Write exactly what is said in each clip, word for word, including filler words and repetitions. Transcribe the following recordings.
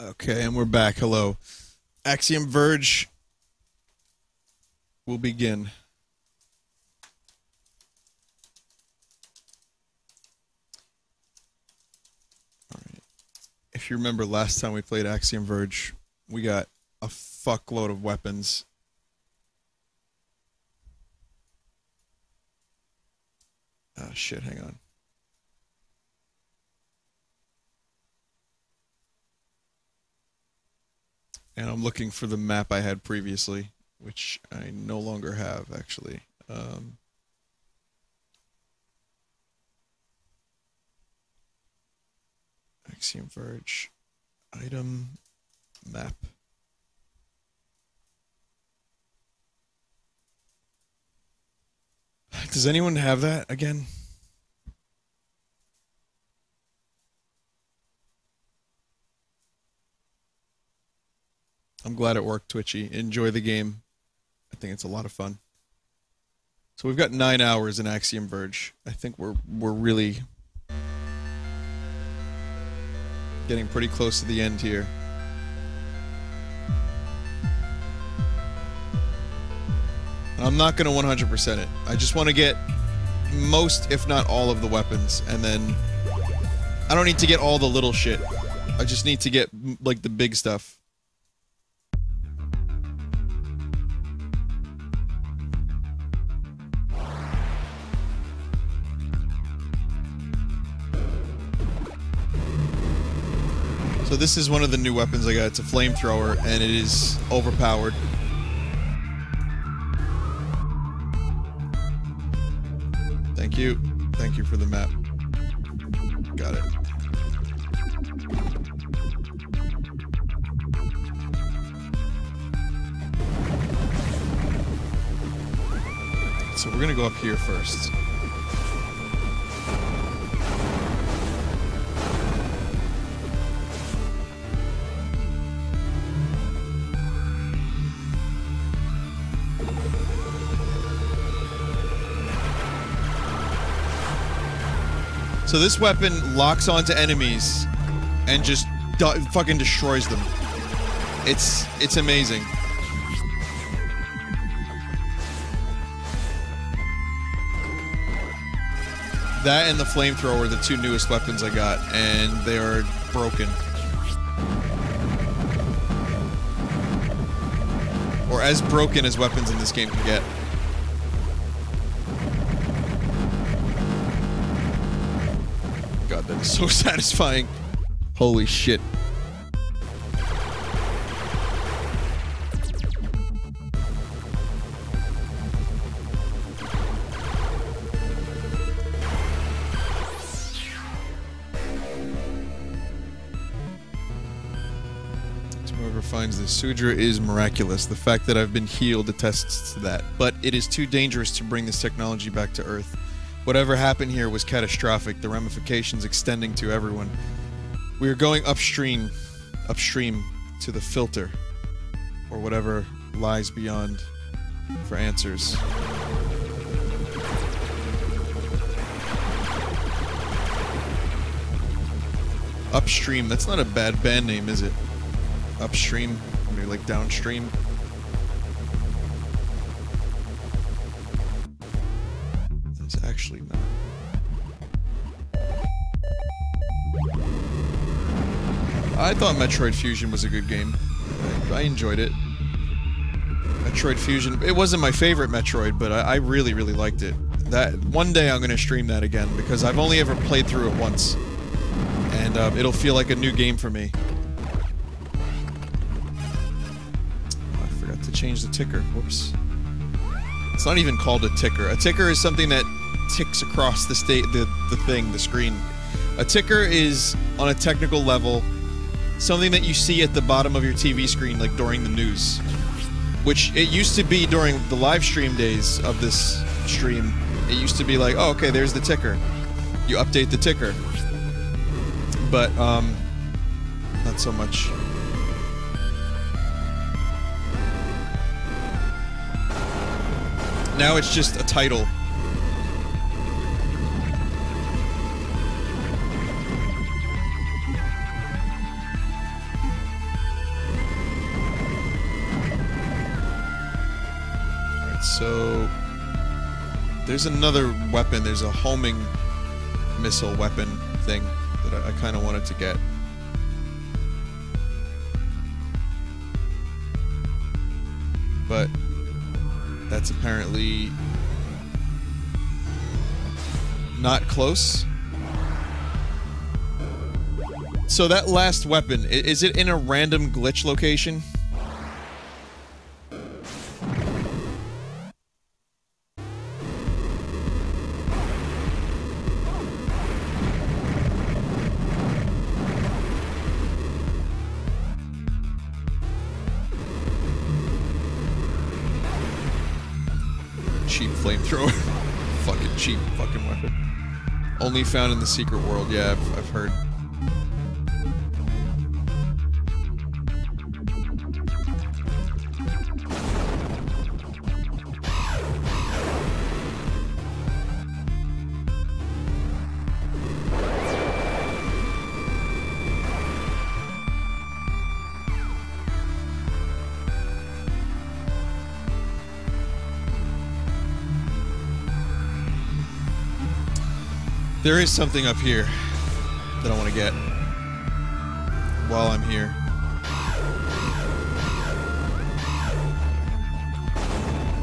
Okay, and we're back. Hello. Axiom Verge will begin. All right. If you remember last time we played Axiom Verge, we got a fuckload of weapons. Oh, shit, hang on. And I'm looking for the map I had previously, which I no longer have, actually. Um, Axiom Verge. Item. Map. Does anyone have that again? I'm glad it worked, Twitchy. Enjoy the game. I think it's a lot of fun. So we've got nine hours in Axiom Verge. I think we're we're really getting pretty close to the end here. I'm not going to one hundred percent it. I just want to get most, if not all, of the weapons, and then I don't need to get all the little shit. I just need to get like the big stuff. So this is one of the new weapons I got. It's a flamethrower, and it is overpowered. Thank you. Thank you for the map. Got it. So we're gonna go up here first. So this weapon locks onto enemies and just du- fucking destroys them. It's it's amazing. That and the flamethrower are the two newest weapons I got, and they are broken. Or as broken as weapons in this game can get. That is so satisfying. Holy shit. Whoever finds this Sudra is miraculous. The fact that I've been healed attests to that. But it is too dangerous to bring this technology back to Earth. Whatever happened here was catastrophic, the ramifications extending to everyone. We are going upstream, upstream to the filter, or whatever lies beyond, for answers. Upstream, that's not a bad band name, is it? Upstream, maybe like downstream. Actually not. I thought Metroid Fusion was a good game. I, I enjoyed it. Metroid Fusion, it wasn't my favorite Metroid, but I, I really, really liked it. That one day I'm going to stream that again, because I've only ever played through it once. And um, it'll feel like a new game for me. I forgot to change the ticker. Whoops. It's not even called a ticker. A ticker is something that ticks across the state, the, the thing, the screen. A ticker is, on a technical level, something that you see at the bottom of your T V screen, like during the news. Which it used to be during the live stream days of this stream. It used to be like, oh, okay, there's the ticker. You update the ticker. But, um, not so much. Now it's just a title. So there's another weapon. There's a homing missile weapon thing that I, I kind of wanted to get. But that's apparently not close. So that last weapon, is it in a random glitch location? Cheap flamethrower. Fucking cheap fucking weapon. Only found in the secret world. Yeah, I've, I've heard. There is something up here that I want to get while I'm here.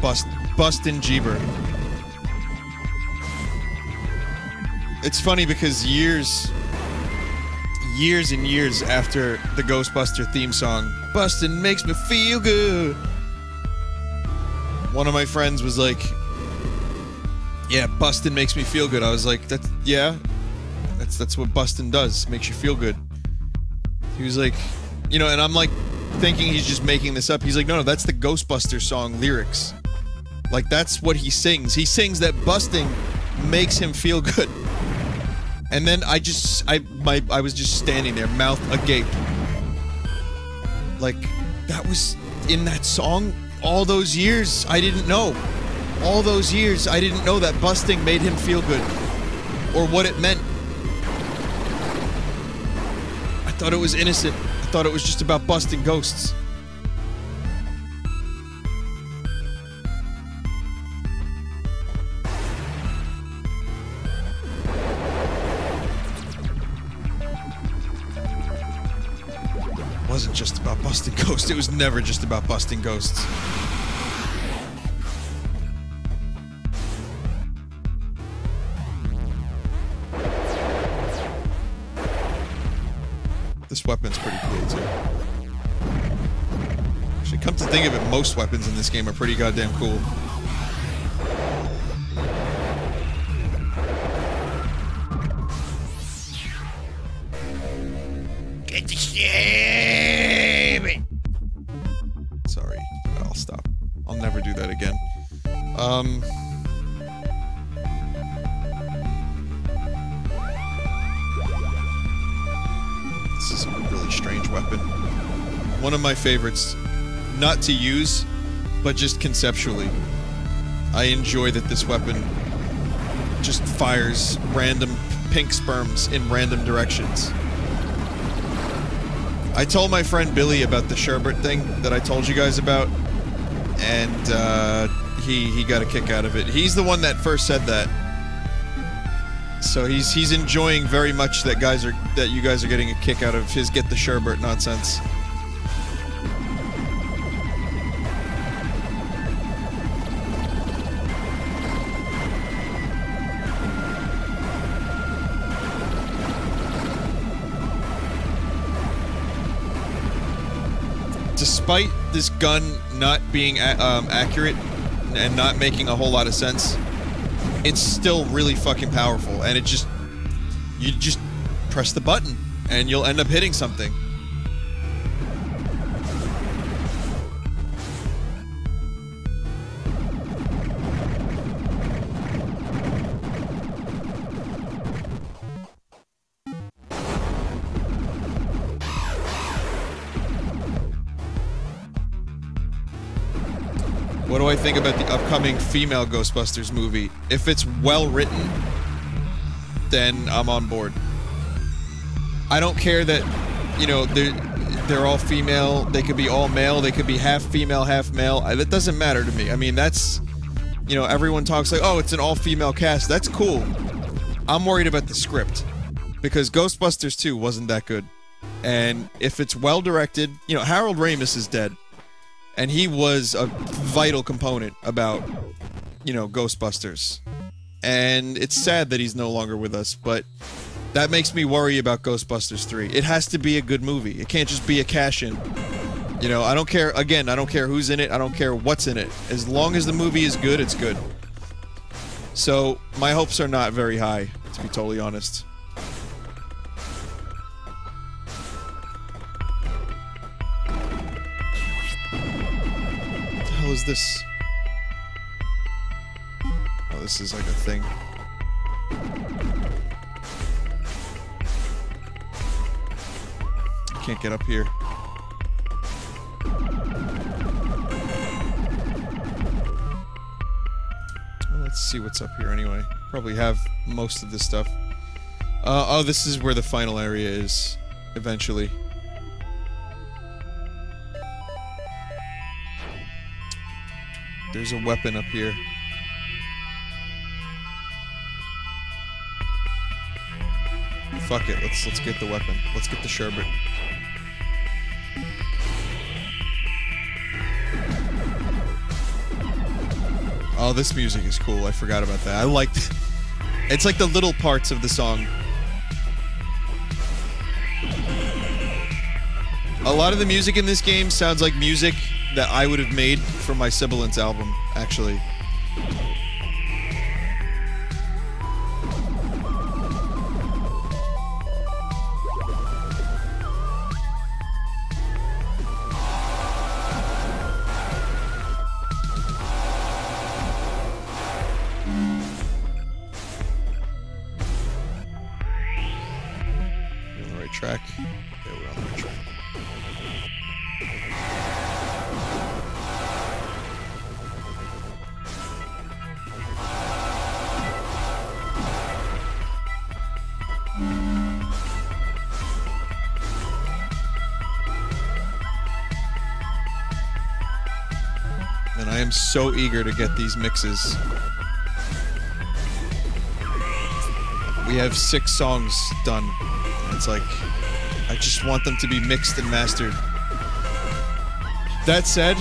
Bust, Bustin' Jeeber. It's funny because years, years and years after the Ghostbuster theme song, Bustin' makes me feel good. One of my friends was like, yeah, bustin' makes me feel good. I was like, that's, yeah, that's that's what bustin' does, makes you feel good. He was like, you know, and I'm like thinking he's just making this up. He's like, no, no, that's the Ghostbusters song lyrics. Like, that's what he sings. He sings that busting makes him feel good. And then I just, I, my, I was just standing there, mouth agape. Like, that was in that song all those years. I didn't know. All those years, I didn't know that busting made him feel good, or what it meant. I thought it was innocent. I thought it was just about busting ghosts. It wasn't just about busting ghosts. It was never just about busting ghosts. Weapon's pretty cool too. Actually, come to think of it, most weapons in this game are pretty goddamn cool. Get the shit! Sorry, I'll stop. I'll never do that again. Um. This is a really strange weapon. One of my favorites, not to use, but just conceptually. I enjoy that this weapon just fires random pink sperms in random directions. I told my friend Billy about the sherbet thing that I told you guys about, and uh, he he got a kick out of it. He's the one that first said that. So he's he's enjoying very much that guys are that you guys are getting a kick out of his get the sherbet nonsense. Despite this gun not being a um, accurate and not making a whole lot of sense, it's still really fucking powerful, and it just, you just press the button, and you'll end up hitting something. What do I think about the upcoming female Ghostbusters movie? If it's well written, then I'm on board. I don't care that, you know, they're, they're all female, they could be all male, they could be half female, half male. I, that doesn't matter to me. I mean, that's you know, everyone talks like, oh, it's an all-female cast. That's cool. I'm worried about the script, because Ghostbusters two wasn't that good. And if it's well-directed, you know, Harold Ramis is dead, and he was a vital component about, you know, Ghostbusters. And it's sad that he's no longer with us, but that makes me worry about Ghostbusters three. It has to be a good movie. It can't just be a cash-in. You know, I don't care, again, I don't care who's in it, I don't care what's in it. As long as the movie is good, it's good. So, my hopes are not very high, to be totally honest. What the hell is this? Oh, this is like a thing. I can't get up here. Let's see what's up here anyway. Probably have most of this stuff. Uh, oh, this is where the final area is, eventually. There's a weapon up here. Fuck it, let's let's get the weapon. Let's get the sherbet. Oh, this music is cool. I forgot about that. I liked it. It's like the little parts of the song. A lot of the music in this game sounds like music that I would have made for my Sibilance album, actually. So eager to get these mixes. We have six songs done. It's like, I just want them to be mixed and mastered. That said,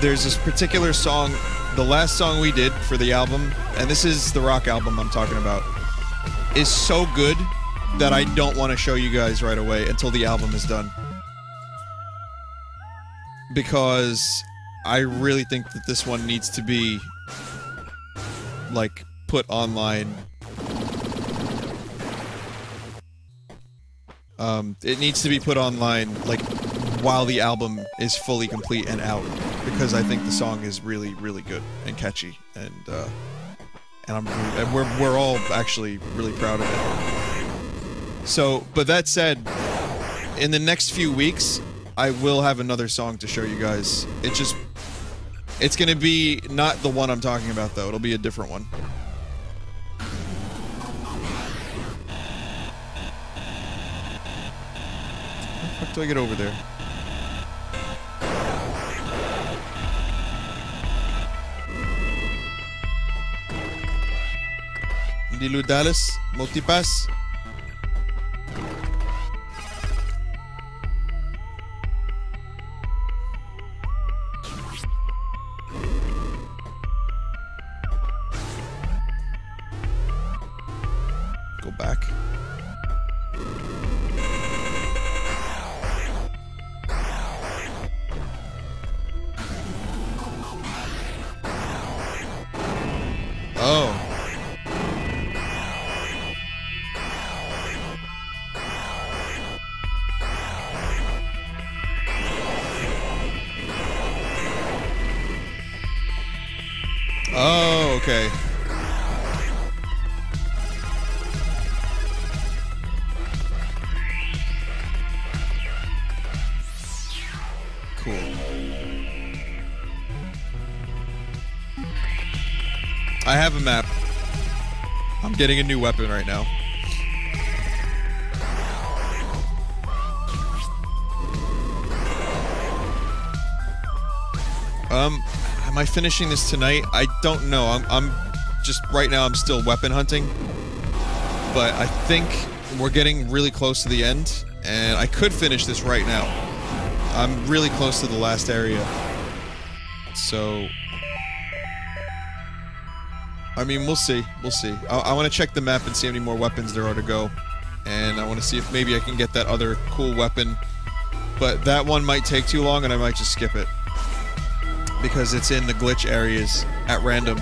there's this particular song, the last song we did for the album, and this is the rock album I'm talking about, is so good that I don't want to show you guys right away until the album is done. Because I really think that this one needs to be, like, put online. Um, it needs to be put online, like, while the album is fully complete and out. Because I think the song is really, really good and catchy. And, uh, and I'm, and we're, we're all actually really proud of it. So, but that said, in the next few weeks, I will have another song to show you guys. It just... It's gonna be not the one I'm talking about, though. It'll be a different one. How the fuck do I get over there? Diludalis, multipass. Map. I'm getting a new weapon right now. Um, Am I finishing this tonight? I don't know. I'm, I'm just right now I'm still weapon hunting, but I think we're getting really close to the end, and I could finish this right now. I'm really close to the last area. So, I mean, we'll see. We'll see. I, I want to check the map and see how many more weapons there are to go. And I want to see if maybe I can get that other cool weapon. But that one might take too long, and I might just skip it. Because it's in the glitch areas at random.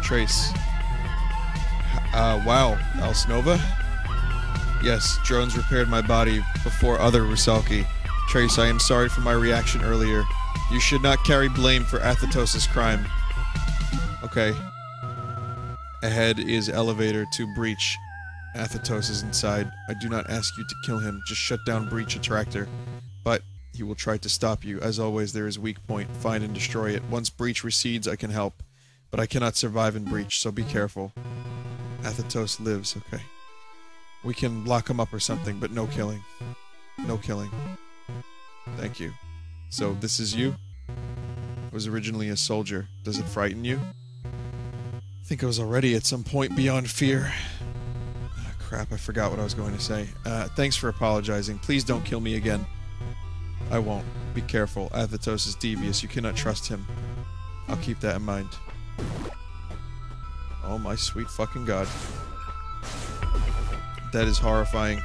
Trace. Uh, wow, Elsenova? Yes, drones repaired my body before other Rusalki. Trace, I am sorry for my reaction earlier. You should not carry blame for Athetos' crime. Okay. Ahead is elevator to Breach. Athetos is inside. I do not ask you to kill him, just shut down Breach Attractor. But he will try to stop you. As always, there is weak point. Find and destroy it. Once Breach recedes, I can help. But I cannot survive in Breach, so be careful. Athetos lives, okay. We can lock him up or something, but no killing. No killing. Thank you. So, this is you? I was originally a soldier. Does it frighten you? I think I was already at some point beyond fear. Oh, crap, I forgot what I was going to say. Uh, thanks for apologizing. Please don't kill me again. I won't. Be careful. Athetos is devious. You cannot trust him. I'll keep that in mind. Oh my sweet fucking god. That is horrifying.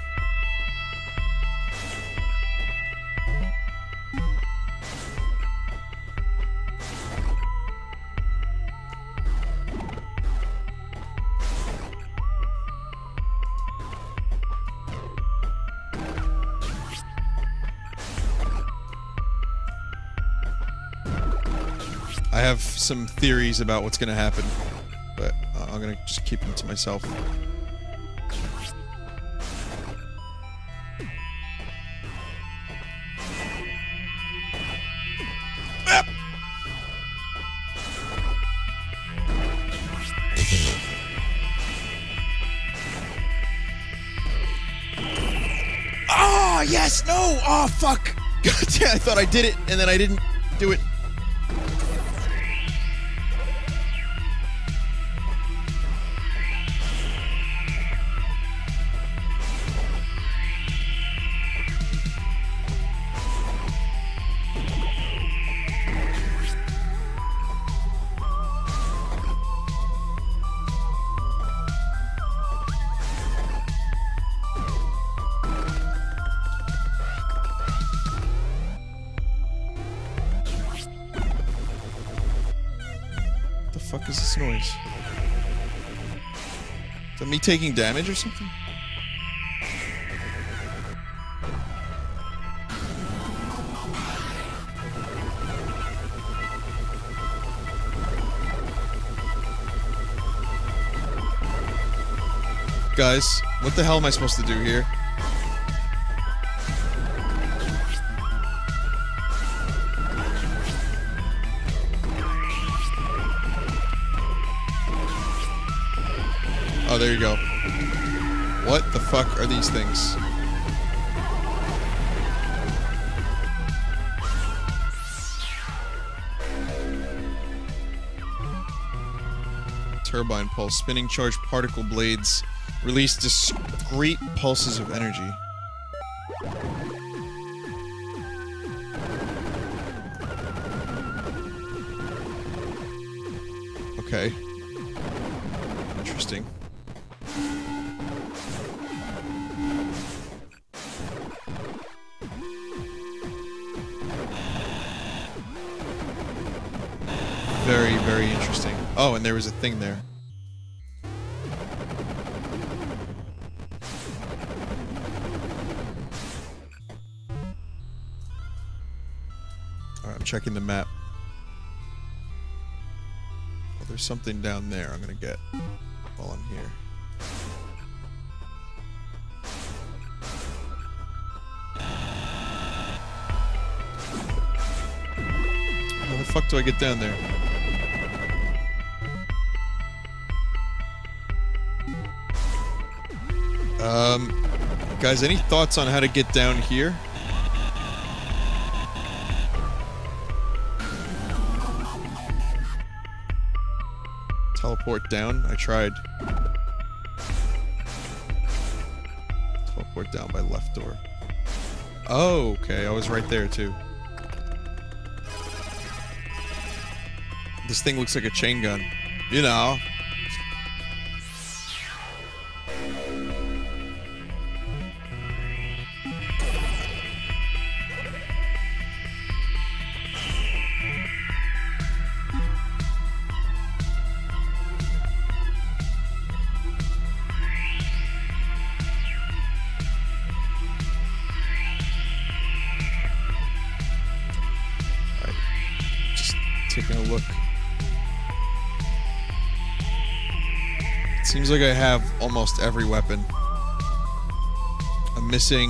I have some theories about what's gonna happen, but uh, I'm gonna just keep them to myself. Yes! No! Oh, fuck! God damn, I thought I did it, and then I didn't do it. What the fuck is this noise? Is that me taking damage or something? Guys, what the hell am I supposed to do here? Oh, there you go. What the fuck are these things? Turbine pulse. Spinning charged particle blades release discrete pulses of energy. Okay. Interesting. Very, very interesting. Oh, and there was a thing there. Alright, I'm checking the map. Well, there's something down there I'm gonna get while I'm here. How the fuck do I get down there? Um, guys, any thoughts on how to get down here? Teleport down? I tried. Teleport down by left door. Oh, okay. I was right there, too. This thing looks like a chain gun. You know. Seems like I have almost every weapon. I'm missing...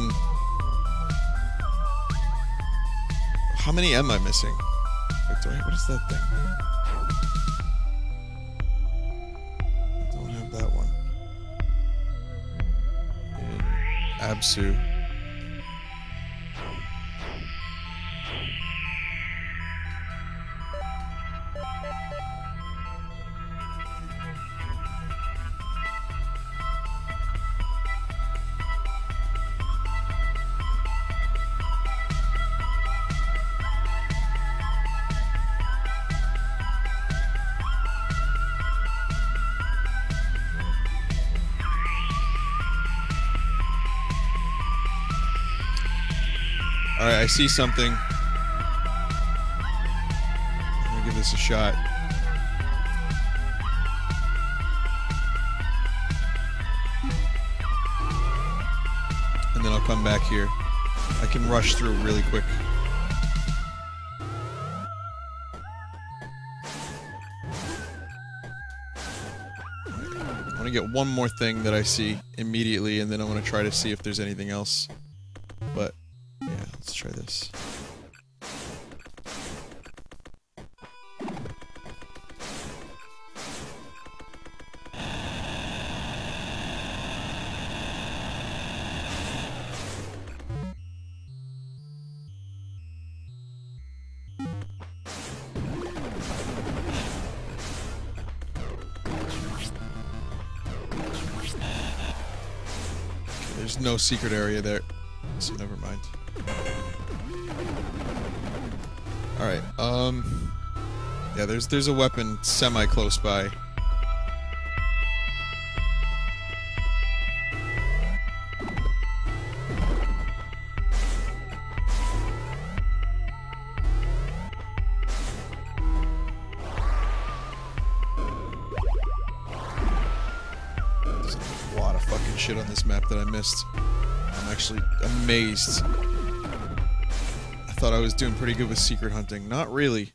How many am I missing? Wait, what is that thing? I don't have that one. And Absu. Alright, I see something. I'm gonna give this a shot. And then I'll come back here. I can rush through really quick. I wanna get one more thing that I see immediately, and then I'm gonna try to see if there's anything else. But... let's try this. Okay, there's no secret area there, so never mind. Alright, um... yeah, there's there's a weapon semi-close by. There's a lot of fucking shit on this map that I missed. I'm actually amazed. I thought I was doing pretty good with secret hunting. Not really.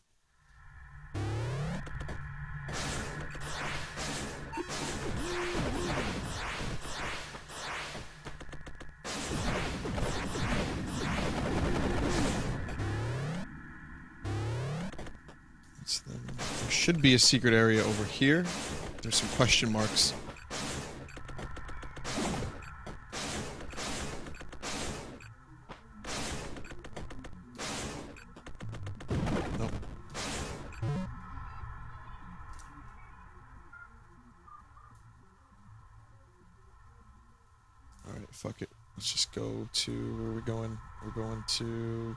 There should be a secret area over here. There's some question marks. Fuck it. Let's just go to... where are we going? We're going to...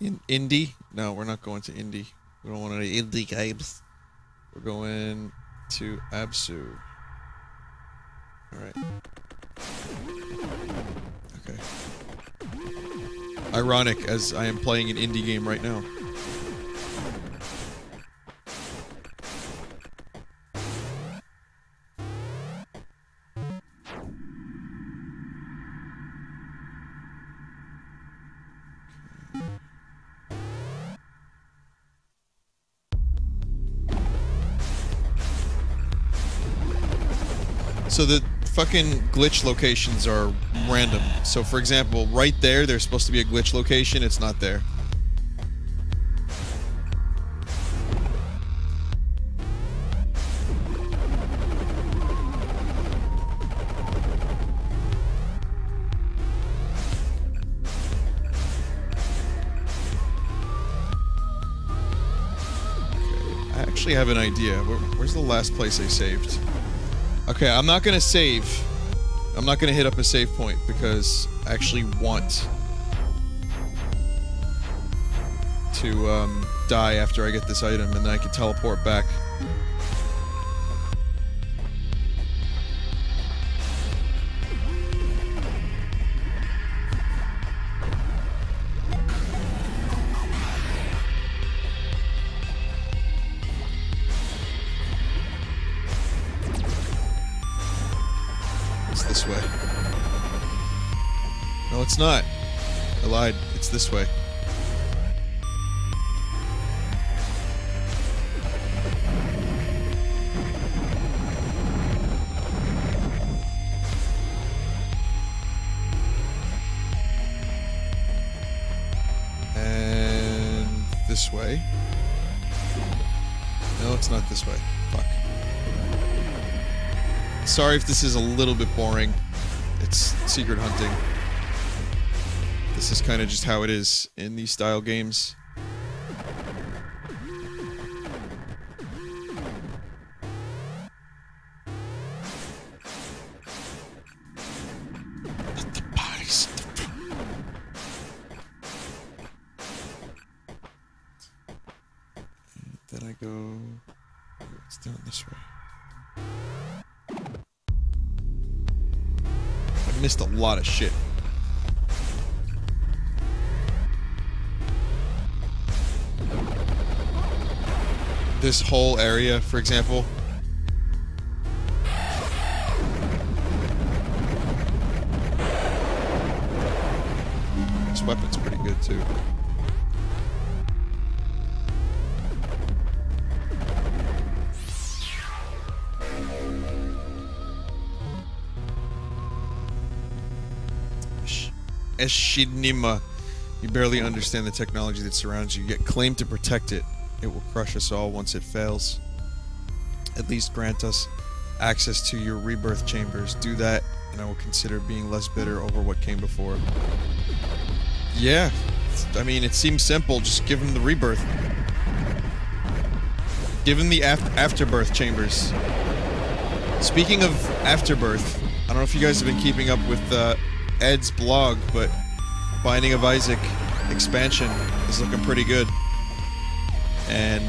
In Indy? No, we're not going to Indy. We don't want any Indie games. We're going to Absu. Alright. Okay. Ironic, as I am playing an indie game right now. So the fucking glitch locations are random. So for example, right there, there's supposed to be a glitch location, it's not there. actually have an idea. Where, where's the last place I saved? Okay, I'm not gonna save. I'm not gonna hit up a save point because I actually want to um, die after I get this item, and then I can teleport back. It's not. I lied. It's this way. And this way. No, it's not this way. Fuck. Sorry if this is a little bit boring. It's secret hunting. This is kind of just how it is in these style games. Let the bodies different. Then I go... It's down this way. I missed a lot of shit. This whole area, for example. This weapon's pretty good, too. Eshidnima. You barely understand the technology that surrounds you, yet claim to protect it. It will crush us all once it fails. At least grant us access to your rebirth chambers. Do that, and I will consider being less bitter over what came before. Yeah. I mean, it seems simple. Just give him the rebirth. Give him the af afterbirth chambers. Speaking of afterbirth, I don't know if you guys have been keeping up with uh, Ed's blog, but Binding of Isaac expansion is looking pretty good. And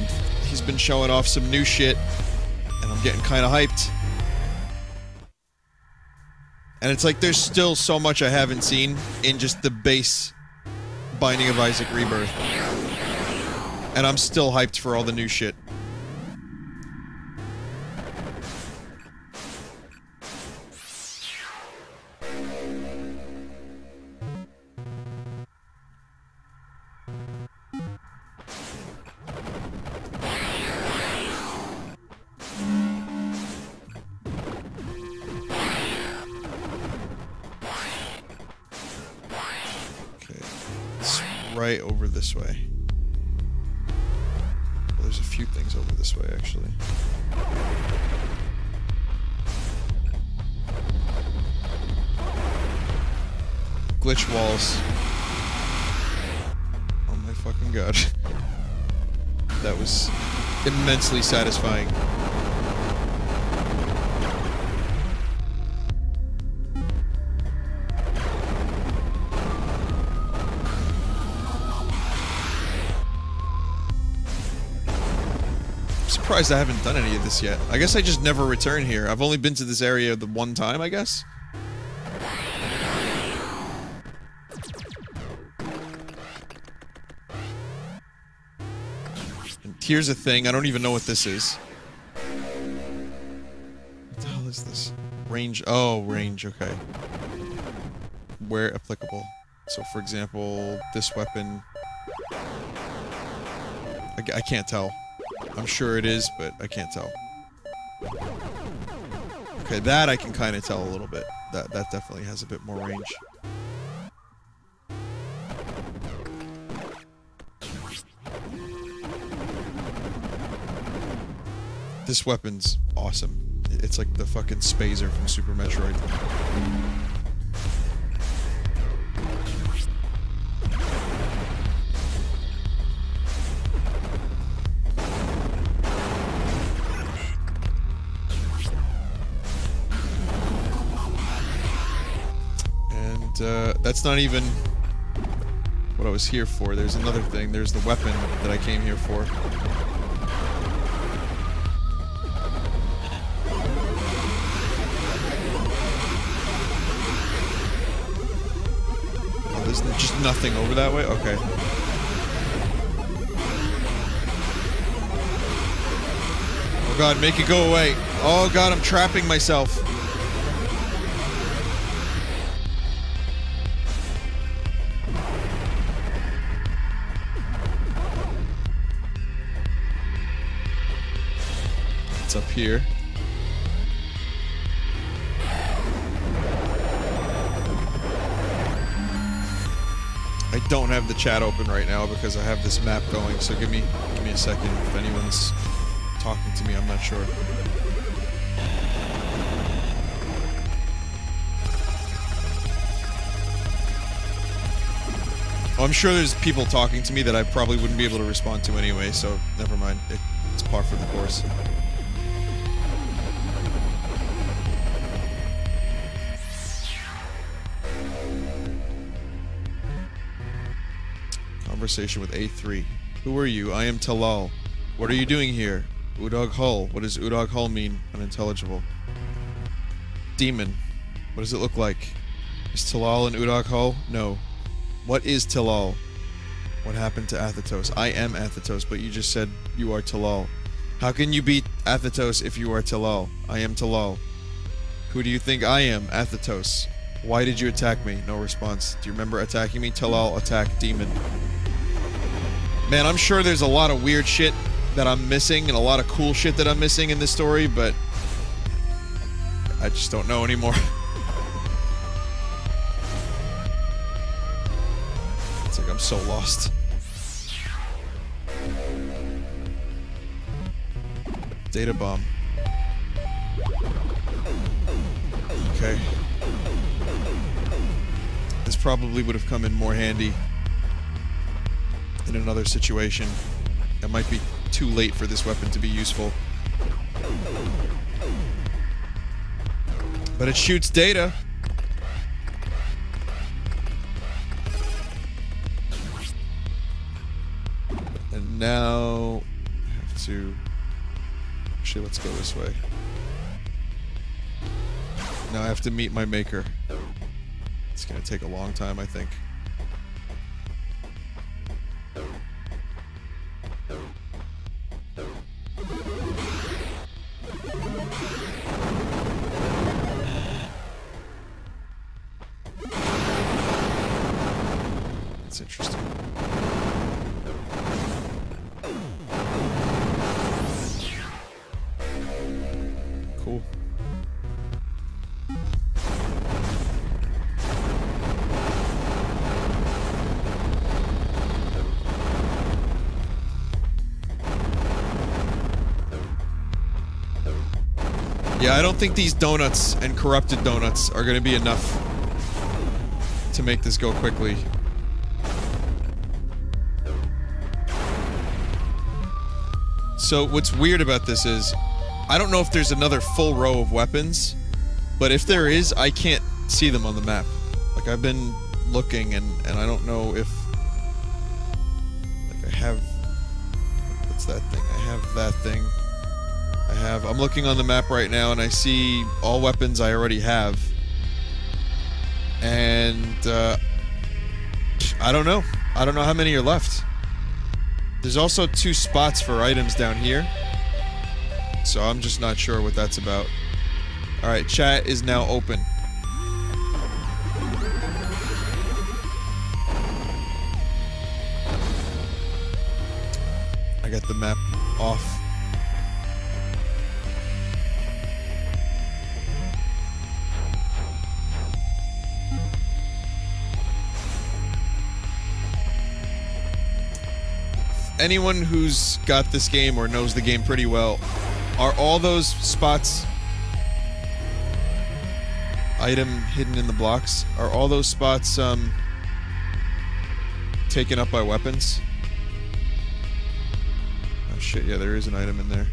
he's been showing off some new shit, and I'm getting kind of hyped. And it's like there's still so much I haven't seen in just the base Binding of Isaac Rebirth. And I'm still hyped for all the new shit. This way. Well, there's a few things over this way, actually. Glitch walls. Oh my fucking god. That was immensely satisfying. I'm surprised I haven't done any of this yet. I guess I just never return here. I've only been to this area the one time, I guess? And here's a thing, I don't even know what this is. What the hell is this? Range, oh, range, okay. Where applicable. So for example, this weapon... I, I can't tell. I'm sure it is, but I can't tell. Okay, that I can kind of tell a little bit. That that definitely has a bit more range. This weapon's awesome. It's like the fucking Spazer from Super Metroid. that's not even what I was here for. There's another thing. There's the weapon that I came here for. Oh, there's just nothing over that way? Okay. Oh god, make it go away. Oh god, I'm trapping myself. Up here. I don't have the chat open right now because I have this map going, so give me give me a second. If anyone's talking to me, I'm not sure. Oh, I'm sure there's people talking to me that I probably wouldn't be able to respond to anyway, so never mind. It, it's par for the course. Conversation with A three. Who are you? I am Talal. What are you doing here? Udog Hull. What does Udog Hull mean? Unintelligible. Demon. What does it look like? Is Talal in Udog Hull? No. What is Talal? What happened to Athetos? I am Athetos, but you just said you are Talal. How can you be Athetos if you are Talal? I am Talal. Who do you think I am? Athetos. Why did you attack me? No response. Do you remember attacking me? Talal, attack demon. Man, I'm sure there's a lot of weird shit that I'm missing and a lot of cool shit that I'm missing in this story, but I just don't know anymore. It's like I'm so lost. Data bomb. Okay. This probably would have come in more handy in another situation. It might be too late for this weapon to be useful. But it shoots data! And now I have to... Actually, let's go this way. Now I have to meet my maker. It's gonna take a long time, I think. I don't think these donuts and corrupted donuts are gonna be enough to make this go quickly. So what's weird about this is, I don't know if there's another full row of weapons, but if there is, I can't see them on the map. Like, I've been looking and, and I don't know if... Like, I have... What's that thing? I have that thing. I have. I'm looking on the map right now, and I see all weapons I already have. And, uh... I don't know. I don't know how many are left. There's also two spots for items down here. So I'm just not sure what that's about. Alright, chat is now open. I got the map off. Anyone who's got this game or knows the game pretty well, are all those spots item hidden in the blocks? Are all those spots um, taken up by weapons? Oh shit, yeah, there is an item in there.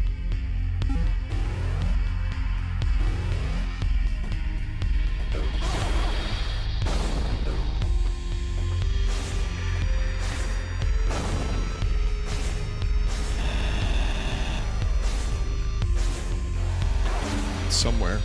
somewhere.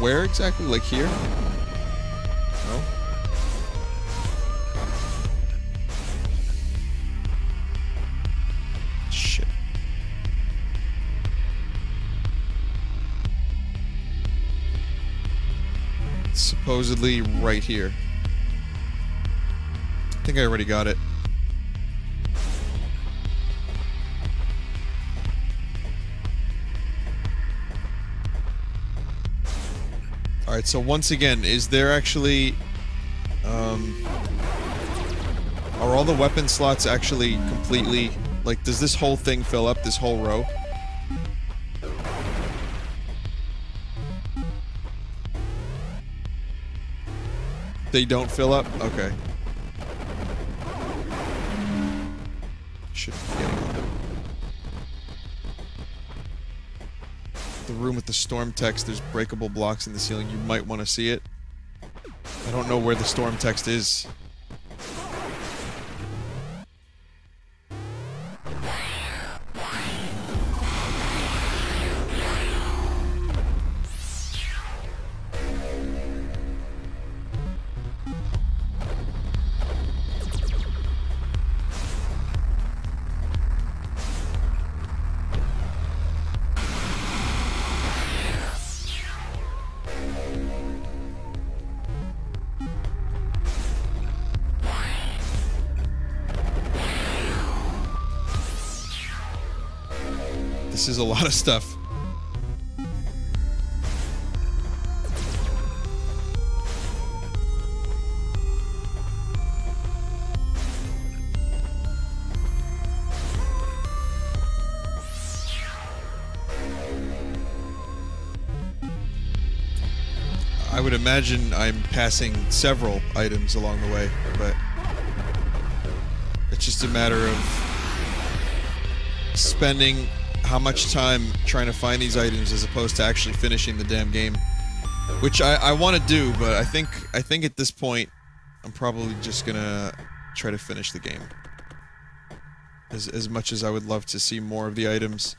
Where exactly? Like here? No? Shit. It's supposedly right here. I think I already got it. Alright, so once again, is there actually, um, are all the weapon slots actually completely, like, does this whole thing fill up, this whole row? They don't fill up? Okay. Should be getting on. The room with the storm text, there's breakable blocks in the ceiling. You might want to see it. I don't know where the storm text is. This is a lot of stuff. I would imagine I'm passing several items along the way, but it's just a matter of spending how much time trying to find these items as opposed to actually finishing the damn game, which I, I want to do, but I think I think at this point I'm probably just gonna try to finish the game. As, as much as I would love to see more of the items.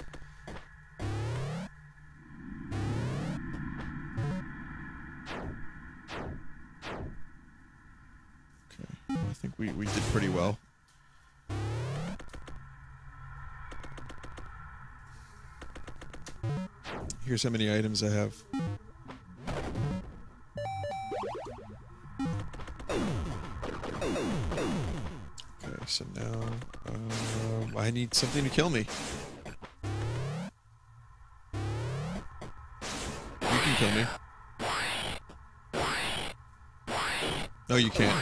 Okay, I think we, we did pretty well. Here's how many items I have. Okay, so now uh, I need something to kill me. You can kill me. No, you can't.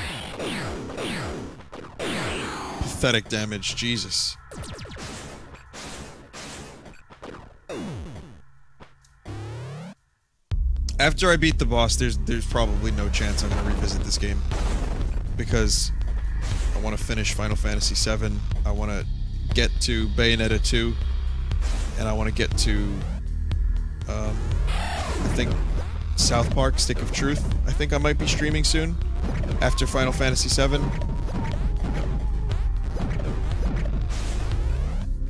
Pathetic damage, Jesus. After I beat the boss, there's there's probably no chance I'm gonna revisit this game because I want to finish Final Fantasy seven. I want to get to Bayonetta two, and I want to get to um, I think South Park, Stick of Truth. I think I might be streaming soon after Final Fantasy seven.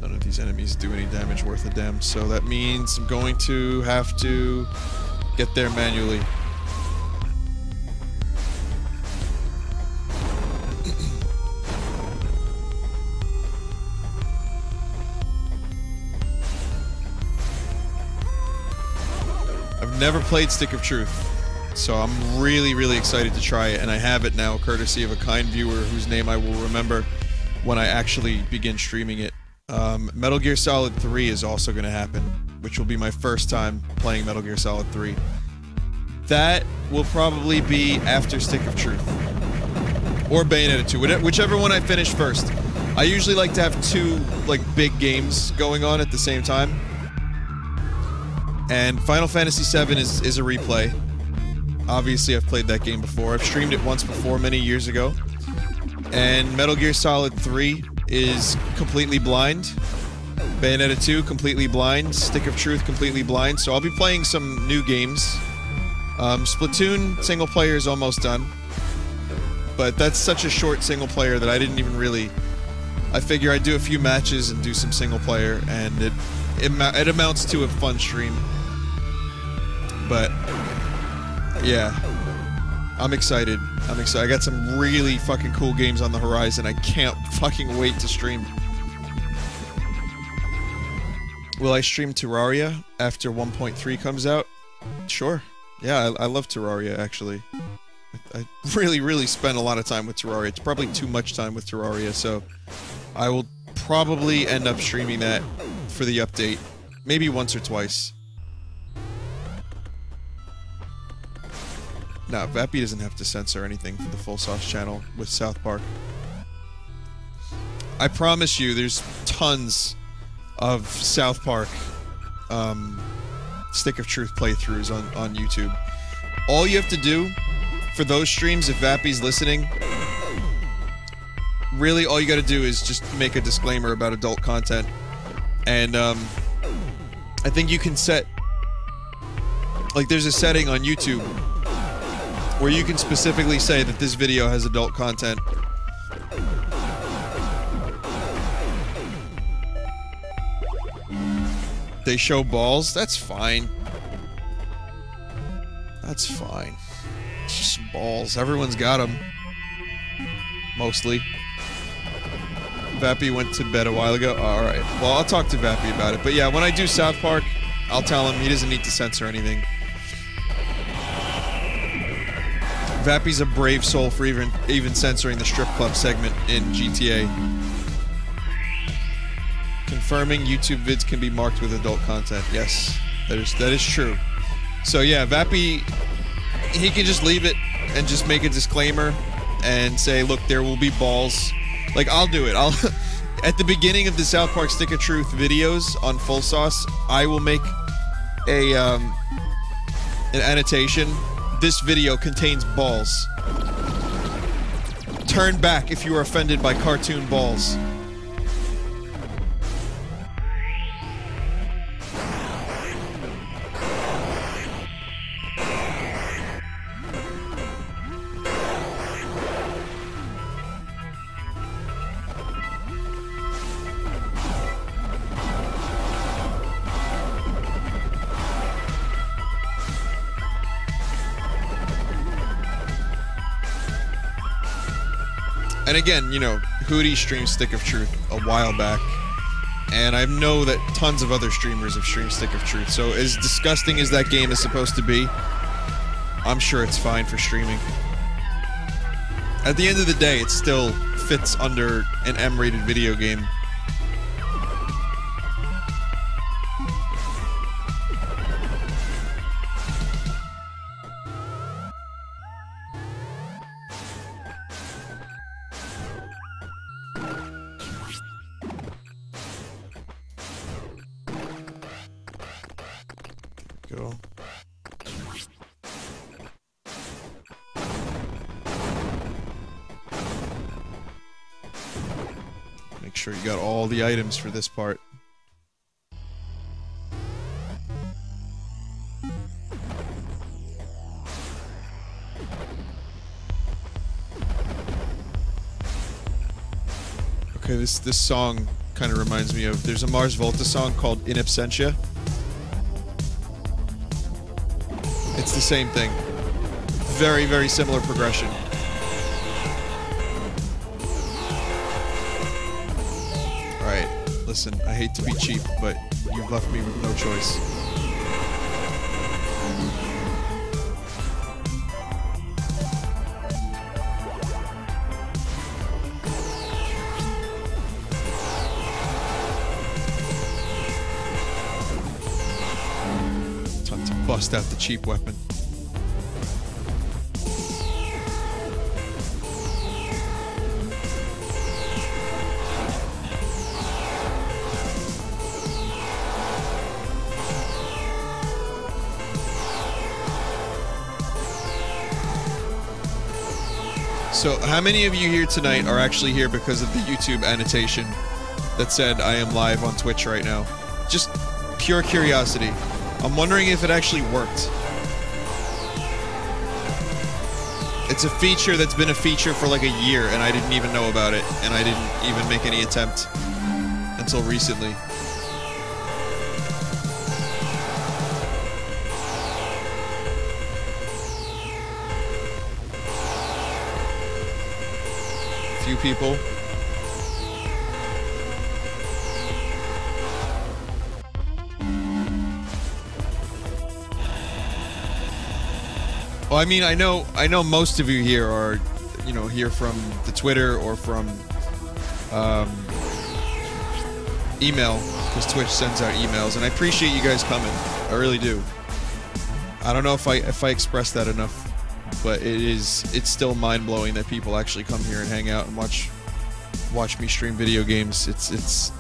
None of these enemies do any damage worth a damn, so that means I'm going to have to get there manually. I've never played Stick of Truth, so I'm really, really excited to try it, and I have it now, courtesy of a kind viewer whose name I will remember when I actually begin streaming it. Um, Metal Gear Solid three is also going to happen, which will be my first time playing Metal Gear Solid three. That will probably be after Stick of Truth. Or Bayonetta two, whichever one I finish first. I usually like to have two, like, big games going on at the same time. And Final Fantasy seven is, is a replay. Obviously, I've played that game before. I've streamed it once before, many years ago. And Metal Gear Solid three is completely blind. Bayonetta two, completely blind. Stick of Truth, completely blind. So I'll be playing some new games. Um, Splatoon single player is almost done. But that's such a short single player that I didn't even really... I figure I'd do a few matches and do some single player, and it, it, it amounts to a fun stream. But, yeah. I'm excited. I'm excited. I got some really fucking cool games on the horizon. I can't fucking wait to stream. Will I stream Terraria after one point three comes out? Sure. Yeah, I, I love Terraria, actually. I really, really spent a lot of time with Terraria. It's probably too much time with Terraria, so... I will probably end up streaming that for the update. Maybe once or twice. Nah, Vappy doesn't have to censor anything for the Full Sauce channel with South Park. I promise you, there's tons of South Park um, Stick of Truth playthroughs on, on YouTube. All you have to do for those streams, if Vappy's listening... Really, all you gotta do is just make a disclaimer about adult content. And, um... I think you can set... Like, there's a setting on YouTube where you can specifically say that this video has adult content. They show balls? That's fine. That's fine. It's just balls. Everyone's got them. Mostly. Vappy went to bed a while ago. Oh, all right. Well, I'll talk to Vappy about it. But yeah, when I do South Park, I'll tell him he doesn't need to censor anything. Vappy's a brave soul for even even censoring the strip club segment in G T A. Confirming YouTube vids can be marked with adult content. Yes, that is that is true. So yeah, Vappy, he can just leave it and just make a disclaimer and say, look, there will be balls. Like, I'll do it. I'll at the beginning of the South Park Stick of Truth videos on Full Sauce, I will make a um, an annotation. This video contains balls. Turn back if you are offended by cartoon balls. And again, you know, Hootie streamed Stick of Truth a while back, and I know that tons of other streamers have streamed Stick of Truth, so as disgusting as that game is supposed to be, I'm sure it's fine for streaming. At the end of the day, it still fits under an M rated video game. The items for this part. Okay, this this song kind of reminds me of, there's a Mars Volta song called In Absentia. It's the same thing. Very, very similar progression. Listen, I hate to be cheap, but you've left me with no choice. Time to bust out the cheap weapon. So, how many of you here tonight are actually here because of the YouTube annotation that said I am live on Twitch right now. Just pure curiosity. I'm wondering if it actually worked. It's a feature that's been a feature for like a year and I didn't even know about it, and I didn't even make any attempt until recently. Few people. Well, I mean, I know, I know most of you here are, you know, here from the Twitter or from um, email, because Twitch sends out emails, and I appreciate you guys coming. I really do. I don't know if I if I expressed that enough, but it is it's still mind blowing that people actually come here and hang out and watch watch me stream video games. It's it's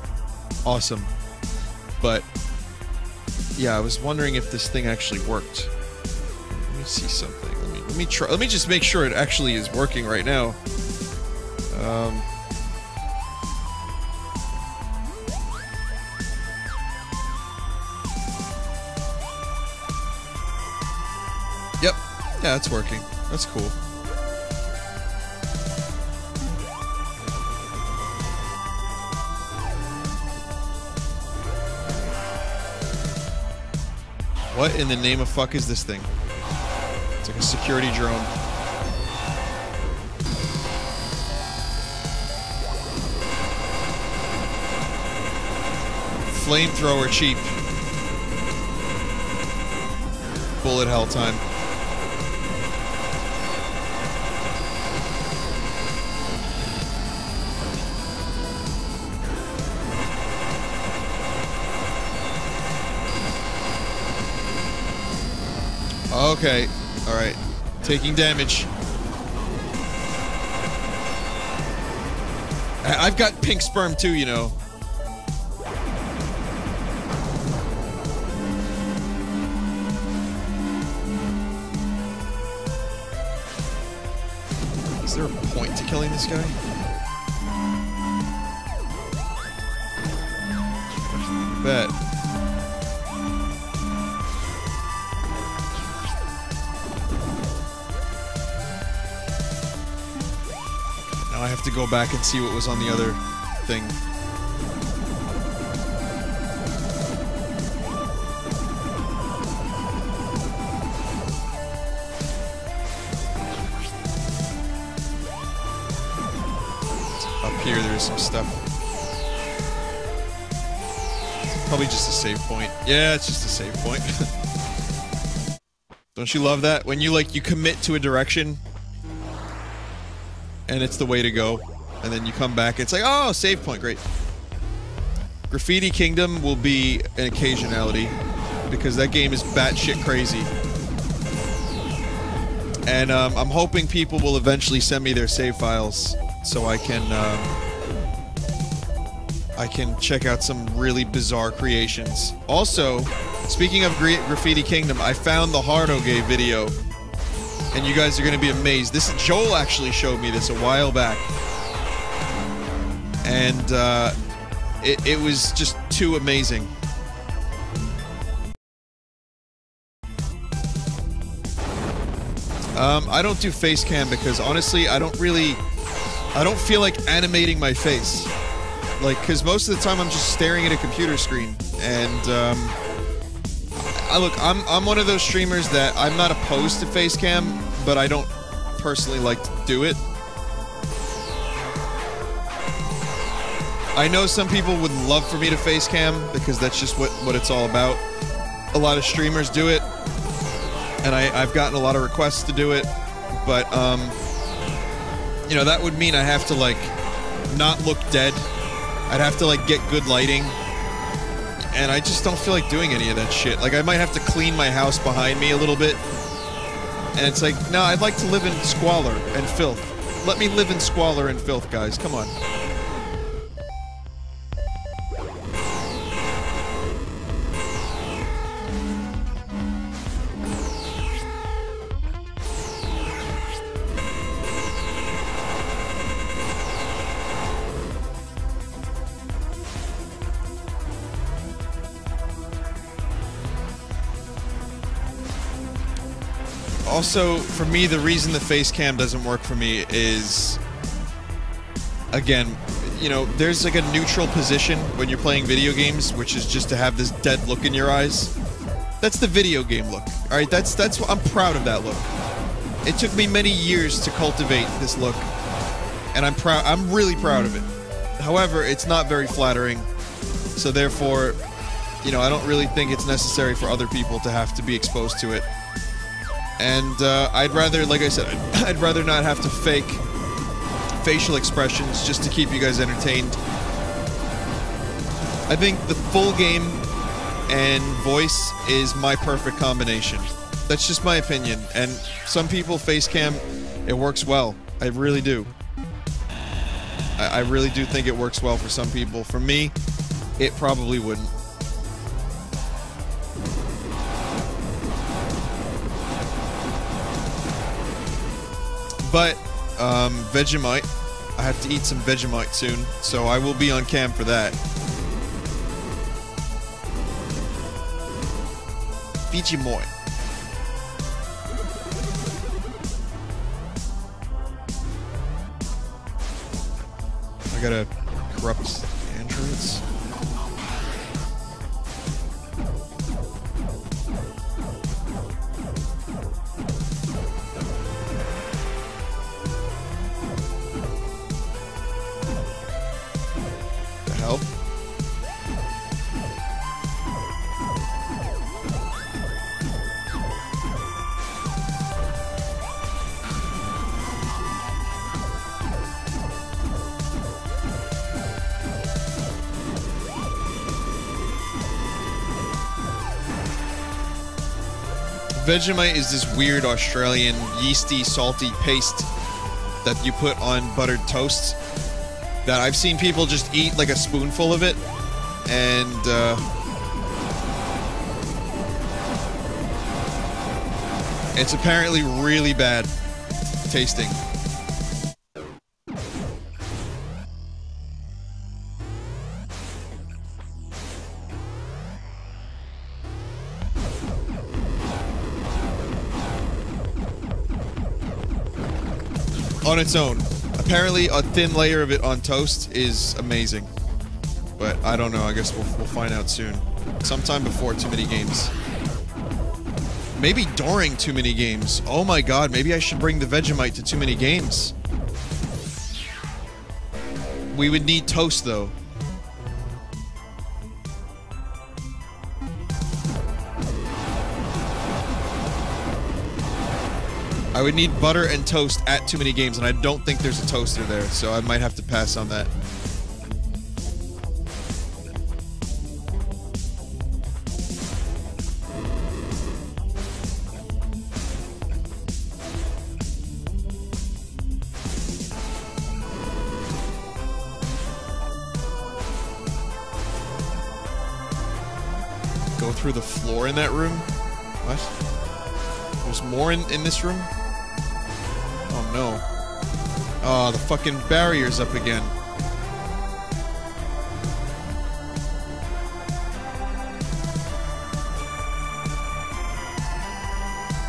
awesome. But yeah, I was wondering if this thing actually worked. Let me see something. Let me let me try. Let me just make sure it actually is working right now. Um, yep. Yeah, it's working. That's cool. What in the name of fuck is this thing? It's like a security drone. Flamethrower cheap. Bullet hell time. Okay. Alright, taking damage. I've got pink sperm too, you know. Is there a point to killing this guy? I bet. I have to go back and see what was on the other thing. Up here there's some stuff. It's probably just a save point. Yeah, it's just a save point. Don't you love that? When you like, you commit to a direction and it's the way to go, and then you come back, it's like, oh, save point, great. Graffiti Kingdom will be an occasionality, because that game is batshit crazy. And um, I'm hoping people will eventually send me their save files, so I can, um, I can check out some really bizarre creations. Also, speaking of Gra Graffiti Kingdom, I found the Hardoge video. And you guys are going to be amazed. This Joel actually showed me this a while back, and uh, it, it was just too amazing. Um, I don't do face cam because honestly, I don't really, I don't feel like animating my face, like because most of the time I'm just staring at a computer screen, and. Um, I look, I'm, I'm one of those streamers that I'm not opposed to facecam, but I don't personally like to do it. I know some people would love for me to facecam, because that's just what, what it's all about. A lot of streamers do it, and I, I've gotten a lot of requests to do it, but, um, you know, that would mean I have to, like, not look dead. I'd have to, like, get good lighting. And I just don't feel like doing any of that shit. Like, I might have to clean my house behind me a little bit. And it's like, no, I'd like to live in squalor and filth. Let me live in squalor and filth, guys. Come on. also, for me, the reason the face cam doesn't work for me is, again, you know, there's like a neutral position when you're playing video games, which is just to have this dead look in your eyes. That's the video game look, all right? That's, that's what I'm proud of, that look. It took me many years to cultivate this look, and I'm proud, I'm really proud of it. However, it's not very flattering, so therefore, you know, I don't really think it's necessary for other people to have to be exposed to it. And uh, I'd rather, like I said, I'd, I'd rather not have to fake facial expressions just to keep you guys entertained. I think the full game and voice is my perfect combination. That's just my opinion, and some people face cam, it works well. I really do. I, I really do think it works well for some people. For me, it probably wouldn't. But um, Vegemite, I have to eat some Vegemite soon, so I will be on cam for that. Vegemite. I gotta corrupt the entrance. What the hell? Vegemite is this weird Australian yeasty, salty paste that you put on buttered toast that I've seen people just eat like a spoonful of it, and uh, it's apparently really bad tasting. On its own. Apparently a thin layer of it on toast is amazing. But I don't know, I guess we'll, we'll find out soon. Sometime before Too Many Games. Maybe during Too Many Games. Oh my god, maybe I should bring the Vegemite to Too Many Games. We would need toast though. I would need butter and toast at Too Many Games, and I don't think there's a toaster there, so I might have to pass on that. Go through the floor in that room? What? There's more in, in this room? No. Oh, the fucking barrier's up again.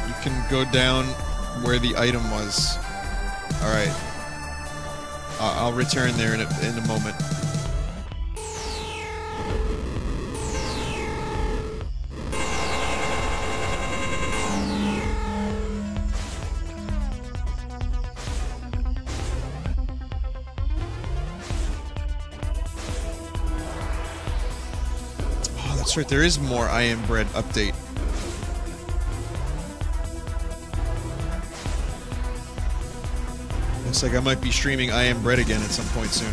You can go down where the item was. Alright. Uh, I'll return there in a, in a moment. That's right, there is more I Am Bread update. Looks like I might be streaming I Am Bread again at some point soon.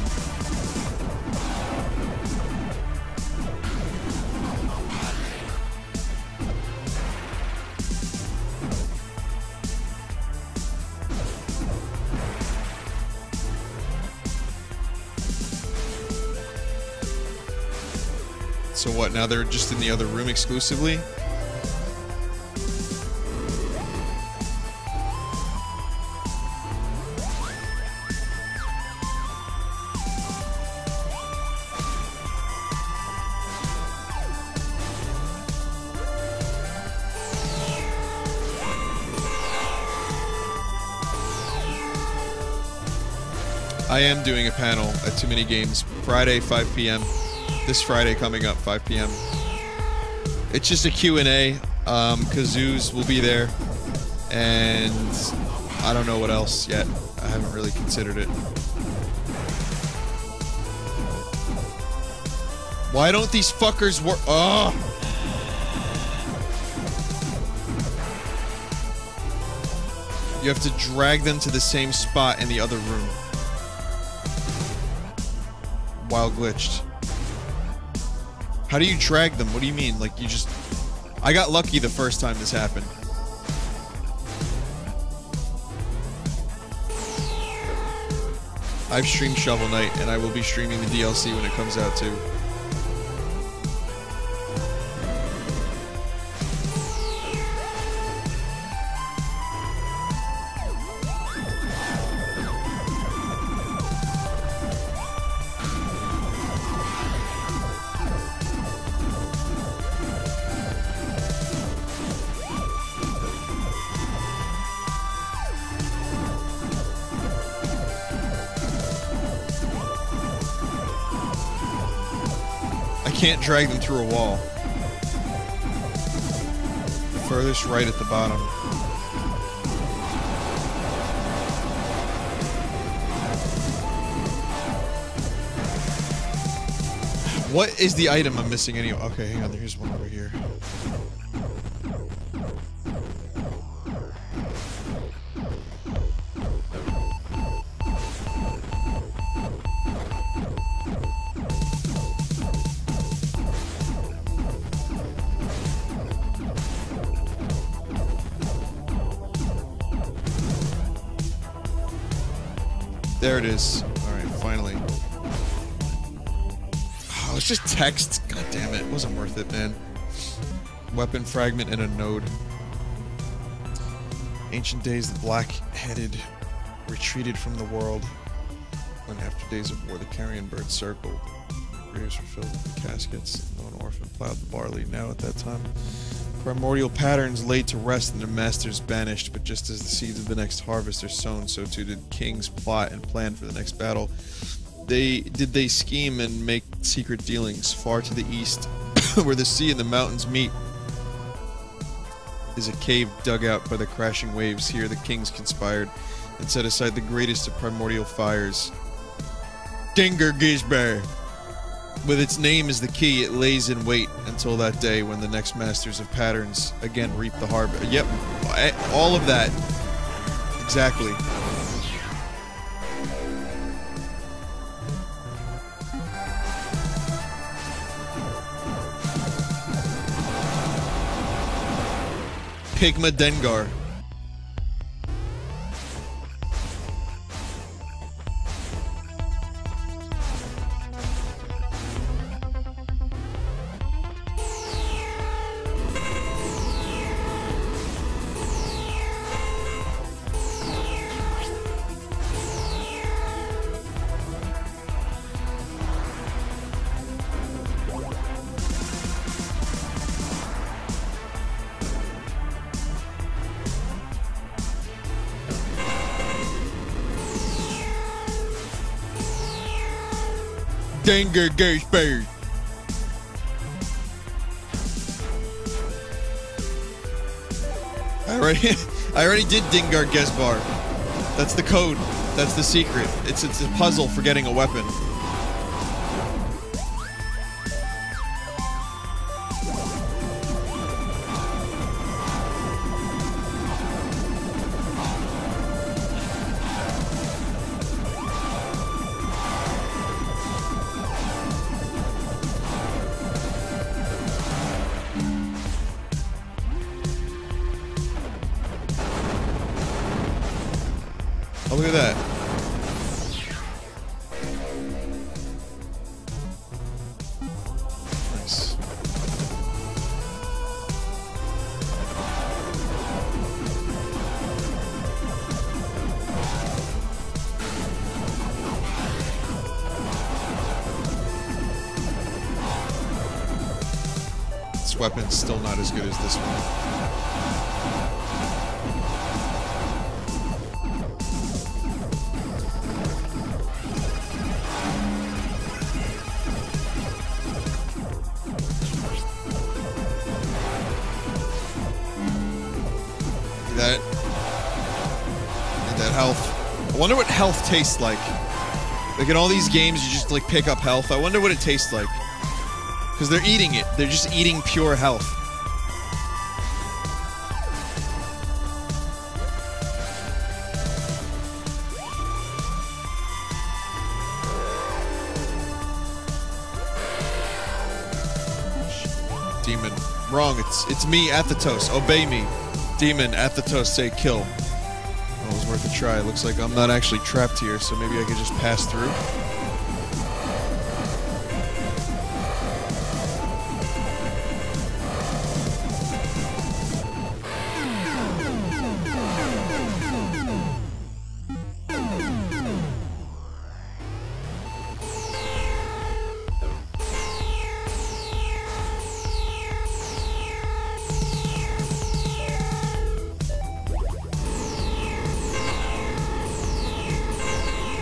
So what, now they're just in the other room exclusively? I am doing a panel at Too Many Games Friday, five p m This Friday coming up, five p m It's just a Q and A. Um, Kazoos will be there, and I don't know what else yet. I haven't really considered it. Why don't these fuckers work? Oh! You have to drag them to the same spot in the other room. While glitched. How do you drag them? What do you mean? Like, you just... I got lucky the first time this happened. I've streamed Shovel Knight, and I will be streaming the D L C when it comes out, too. Can't drag them through a wall. Furthest right at the bottom. What is the item I'm missing anyway? Okay, hang on, there's one over here. There it is. Alright, finally. Oh, it's just text. God damn it. It wasn't worth it, man. Weapon fragment and a node. Ancient days, the black-headed retreated from the world. And after days of war, the carrion birds circled. The graves were filled with the caskets. No one orphan plowed the barley. Now, at that time, primordial patterns laid to rest and their masters banished, but just as the seeds of the next harvest are sown, so too did kings plot and plan for the next battle. They did they scheme and make secret dealings far to the east, where the sea and the mountains meet, is a cave dug out by the crashing waves. Here the kings conspired and set aside the greatest of primordial fires. Dinger Gisbere! With its name as the key, it lays in wait until that day when the next masters of patterns again reap the harvest. Yep, all of that. Exactly. Pygma Dengar. Dinger Gisbere. I already, I already did Dinger Gisbere. That's the code. That's the secret. It's it's a puzzle for getting a weapon. Weapon's still not as good as this one. health. I wonder what health tastes like. Like in all these games, you just like pick up health. I wonder what it tastes like. Because they're eating it. They're just eating pure health. Demon. Wrong. It's it's me, Athetos. Obey me. Demon, Athetos, say kill. Well, it was worth a try. Looks like I'm not actually trapped here, so maybe I could just pass through.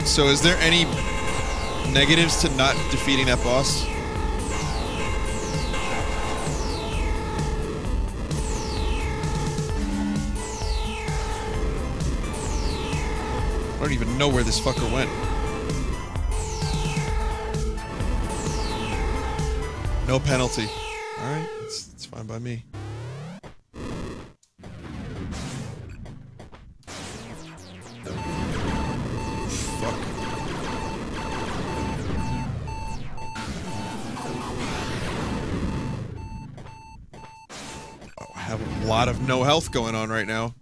So is there any negatives to not defeating that boss? I don't even know where this fucker went. No penalty. Alright, it's, it's fine by me. Lot of no health going on right now.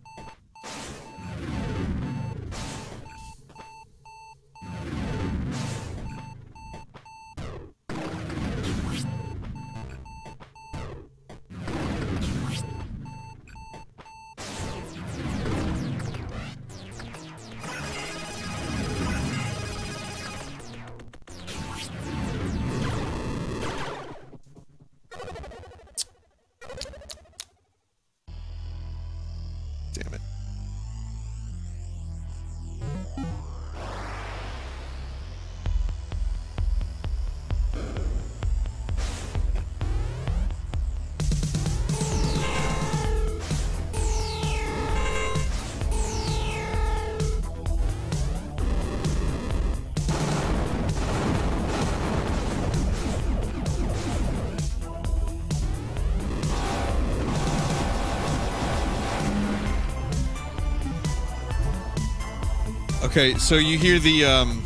Okay, so you hear the, um...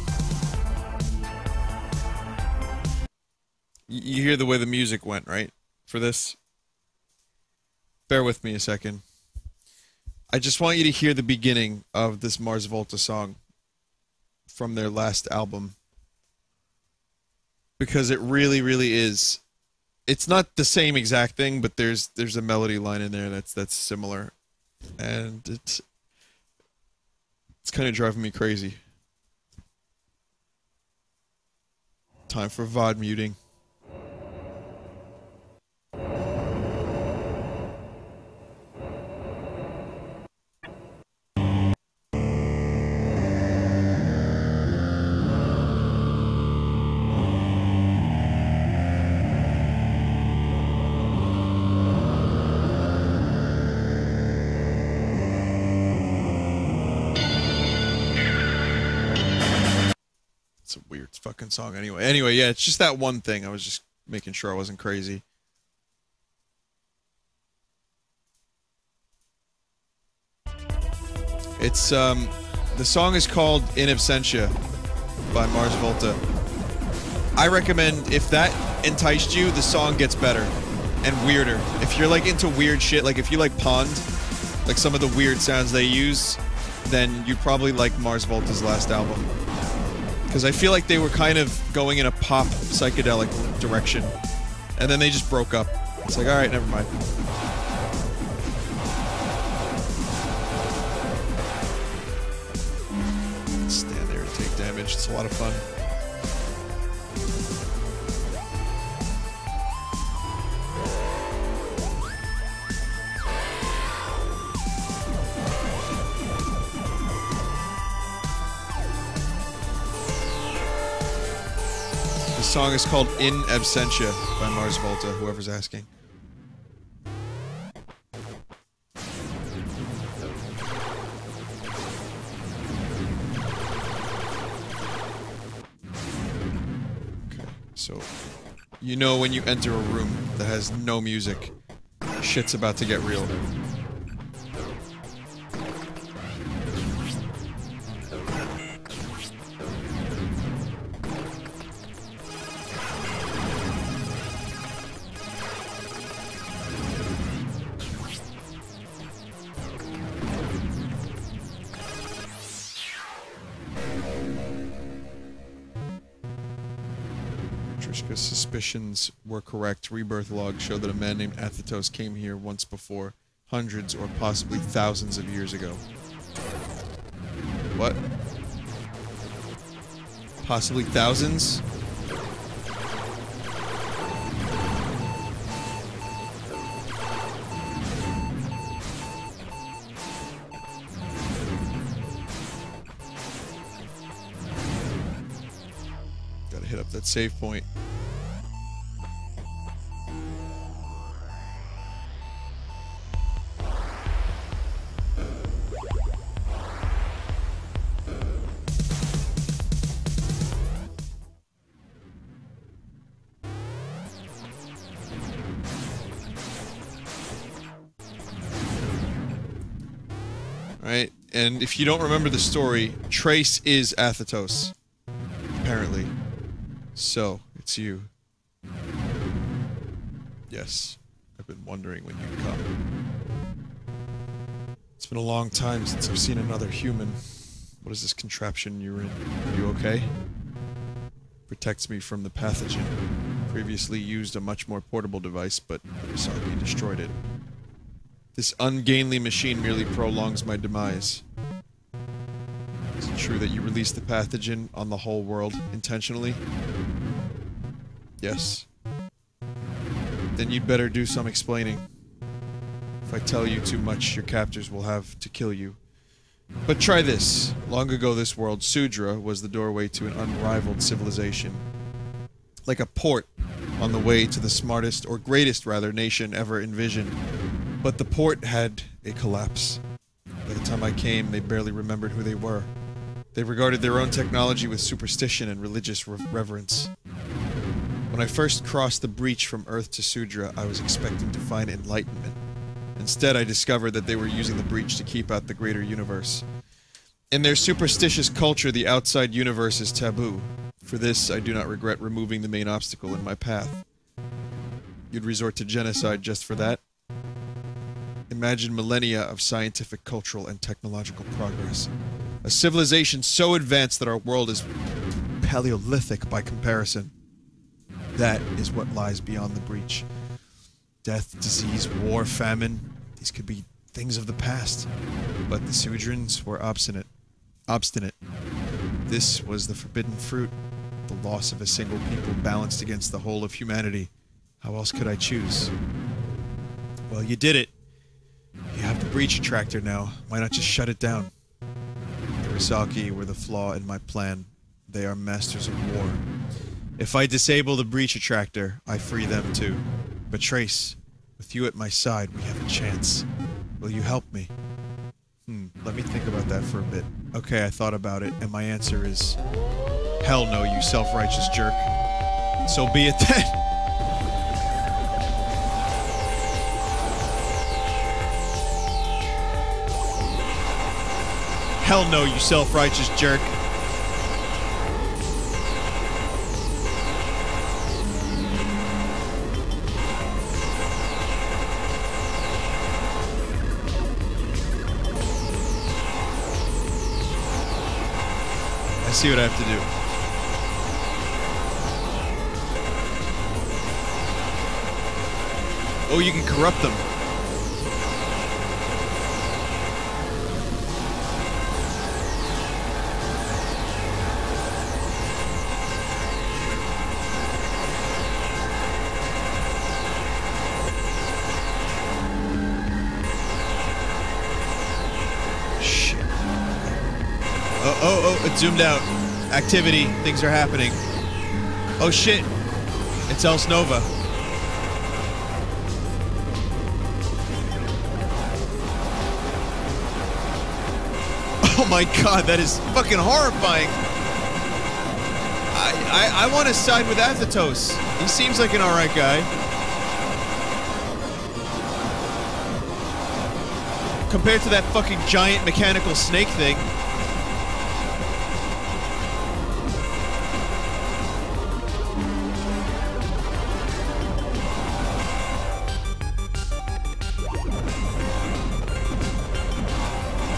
you hear the way the music went, right? For this? Bear with me a second. I just want you to hear the beginning of this Mars Volta song from their last album. Because it really, really is... It's not the same exact thing, but there's there's a melody line in there that's that's similar. And it's... It's kind of driving me crazy. Time for V O D muting. Fucking song anyway. Anyway, yeah, it's just that one thing. I was just making sure I wasn't crazy. It's, um, the song is called In Absentia by Mars Volta. I recommend, if that enticed you, the song gets better and weirder. If you're, like, into weird shit, like, if you like Pond, like, some of the weird sounds they use, then you probably like Mars Volta's last album. Because I feel like they were kind of going in a pop psychedelic direction. And then they just broke up. It's like, alright, never mind. Stand there and take damage. It's a lot of fun. The song is called In Absentia by Mars Volta, whoever's asking. So, you know when you enter a room that has no music, shit's about to get real. Suspicions were correct. Rebirth logs show that a man named Athetos came here once before, hundreds or possibly thousands of years ago. What? Possibly thousands? Gotta hit up that save point. And if you don't remember the story, Trace is Athetos, apparently. So, it's you. Yes, I've been wondering when you'd come. It's been a long time since I've seen another human. What is this contraption you're in? Are you okay? Protects me from the pathogen. Previously used a much more portable device, but Rusalki destroyed it. This ungainly machine merely prolongs my demise. Is it true that you released the pathogen on the whole world intentionally? Yes. Then you'd better do some explaining. If I tell you too much, your captors will have to kill you. But try this. Long ago this world, Sudra, was the doorway to an unrivaled civilization. Like a port on the way to the smartest, or greatest rather, nation ever envisioned. But the port had a collapse. By the time I came, they barely remembered who they were. They regarded their own technology with superstition and religious re reverence. When I first crossed the breach from Earth to Sudra, I was expecting to find enlightenment. Instead, I discovered that they were using the breach to keep out the greater universe. In their superstitious culture, the outside universe is taboo. For this, I do not regret removing the main obstacle in my path. You'd resort to genocide just for that? Imagine millennia of scientific, cultural, and technological progress. A civilization so advanced that our world is Paleolithic by comparison. That is what lies beyond the breach. Death, disease, war, famine, these could be things of the past. But the Sudrans were obstinate. Obstinate. This was the forbidden fruit. The loss of a single people balanced against the whole of humanity. How else could I choose? Well, you did it. You have the Breach Attractor now. Why not just shut it down? The Rusalki were the flaw in my plan. They are masters of war. If I disable the Breach Attractor, I free them too. But Trace, with you at my side, we have a chance. Will you help me? Hmm, let me think about that for a bit. Okay, I thought about it, and my answer is... Hell no, you self-righteous jerk. So be it then. Hell no, you self-righteous jerk. I see what I have to do. Oh, you can corrupt them. Zoomed out. Activity. Things are happening. Oh shit. It's Elsenova. Oh my god, that is fucking horrifying. I, I, I want to side with Athetos. He seems like an alright guy. Compared to that fucking giant mechanical snake thing.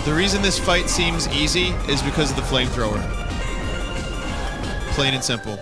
The reason this fight seems easy is because of the flamethrower. Plain and simple.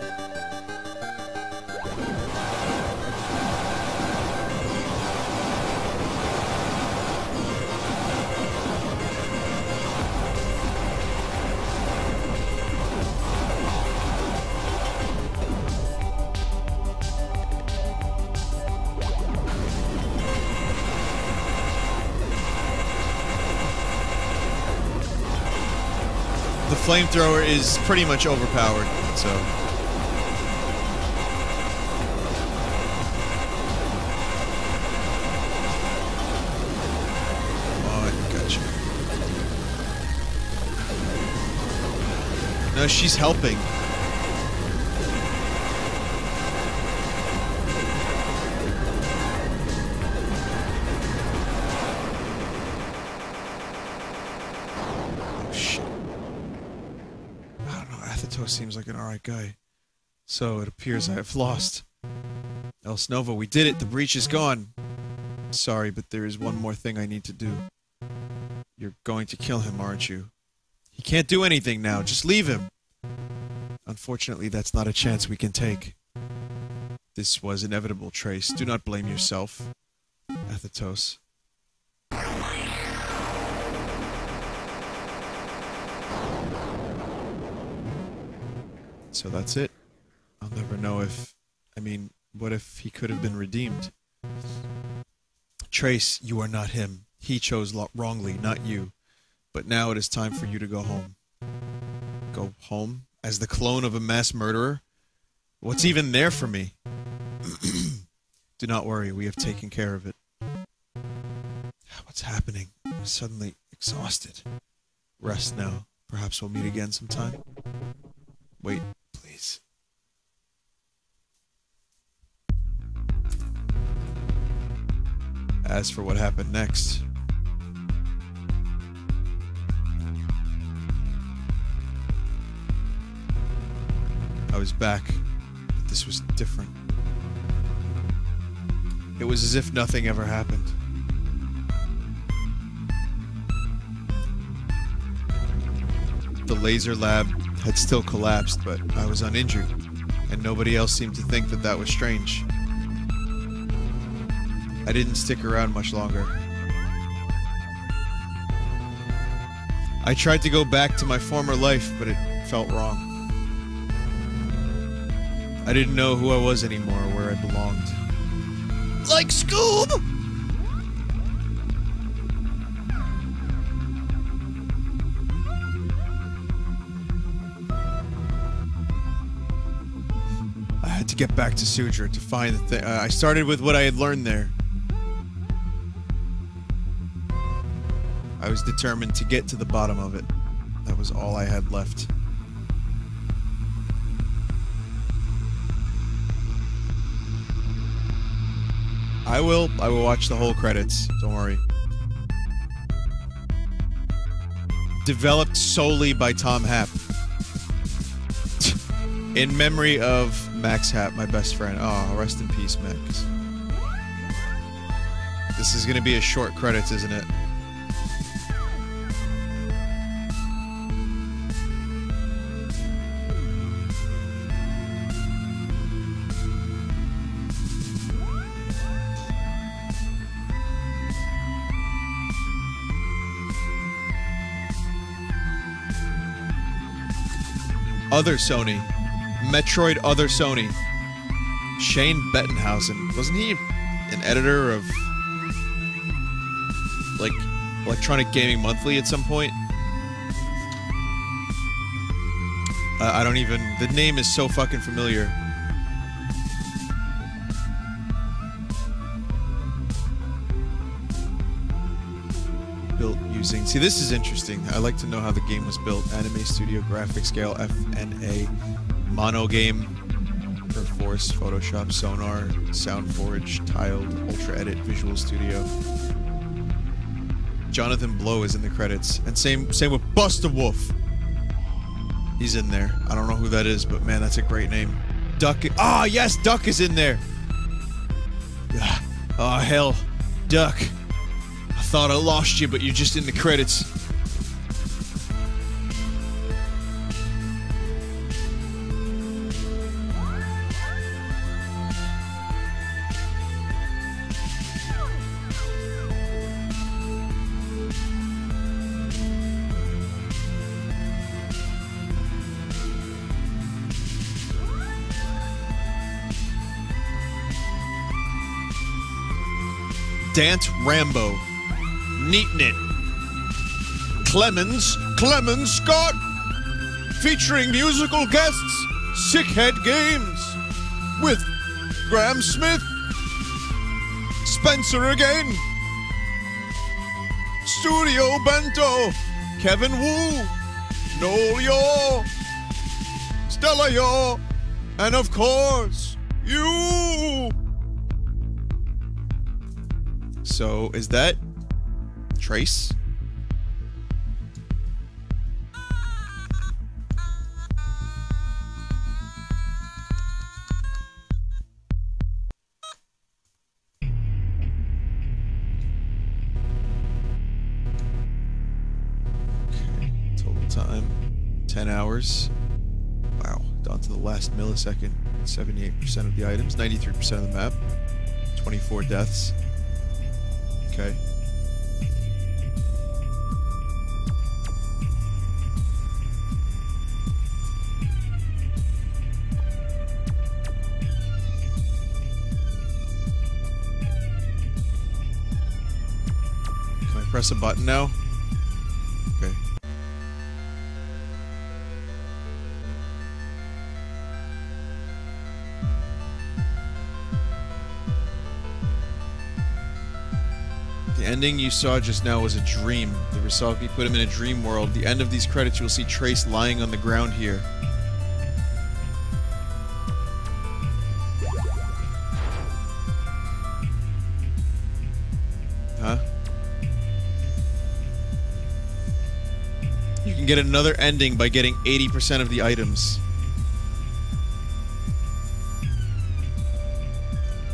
Flamethrower is pretty much overpowered, so. Oh, I gotcha. No, she's helping. Seems like an alright guy. So it appears I have lost. Elsenova, we did it! The breach is gone! Sorry, but there is one more thing I need to do. You're going to kill him, aren't you? He can't do anything now, just leave him! Unfortunately, that's not a chance we can take. This was inevitable, Trace. Do not blame yourself. Athetos. So that's it. I'll never know if... I mean, what if he could have been redeemed? Trace, you are not him. He chose wrongly, not you. But now it is time for you to go home. Go home? As the clone of a mass murderer? What's even there for me? Do not worry, we have taken care of it. What's happening? I'm suddenly exhausted. Rest now. Perhaps we'll meet again sometime. Wait. Please. As for what happened next... I was back, but this was different. It was as if nothing ever happened. The laser lab had still collapsed, but I was uninjured, and nobody else seemed to think that that was strange. I didn't stick around much longer. I tried to go back to my former life, but it felt wrong. I didn't know who I was anymore, where I belonged. Like Scoob! Get back to Sudra to find the thing. Uh, I started with what I had learned there. I was determined to get to the bottom of it. That was all I had left. I will. I will watch the whole credits. Don't worry. Developed solely by Tom Happ. In memory of Max Happ, my best friend. Oh, rest in peace, Max. This is gonna be a short credits, isn't it? Other Sony. Metroid Other Sony. Shane Bettenhausen. Wasn't he an editor of, like, Electronic Gaming Monthly at some point? Uh, I don't even... The name is so fucking familiar. Built using... See, this is interesting. I like to know how the game was built. Anime Studio Graphics Scale F N A... mono game, Perforce, Photoshop, Sonar, Soundforge, Tiled, Ultra Edit, Visual Studio. Jonathan Blow is in the credits, and same same with Busta Wolf. He's in there. I don't know who that is, but man, that's a great name. Duck. Ah, yes, Duck is in there. Oh hell, Duck. I thought I lost you, but you're just in the credits. Dant Rambo, Neatnit, Clemens, Clemens Scott, featuring musical guests, Sickhead Games, with Graham Smith, Spencer again, Studio Bento, Kevin Wu, Noel Yaw, Stella Yaw, and of course, you! So, is that Trace? Okay, total time ten hours. Wow, down to the last millisecond. seventy-eight percent of the items, ninety-three percent of the map, twenty-four deaths. Okay. Can I press a button now? Okay. The ending you saw just now was a dream. The Rusalki put him in a dream world. At the end of these credits, you'll see Trace lying on the ground here. Huh? You can get another ending by getting eighty percent of the items.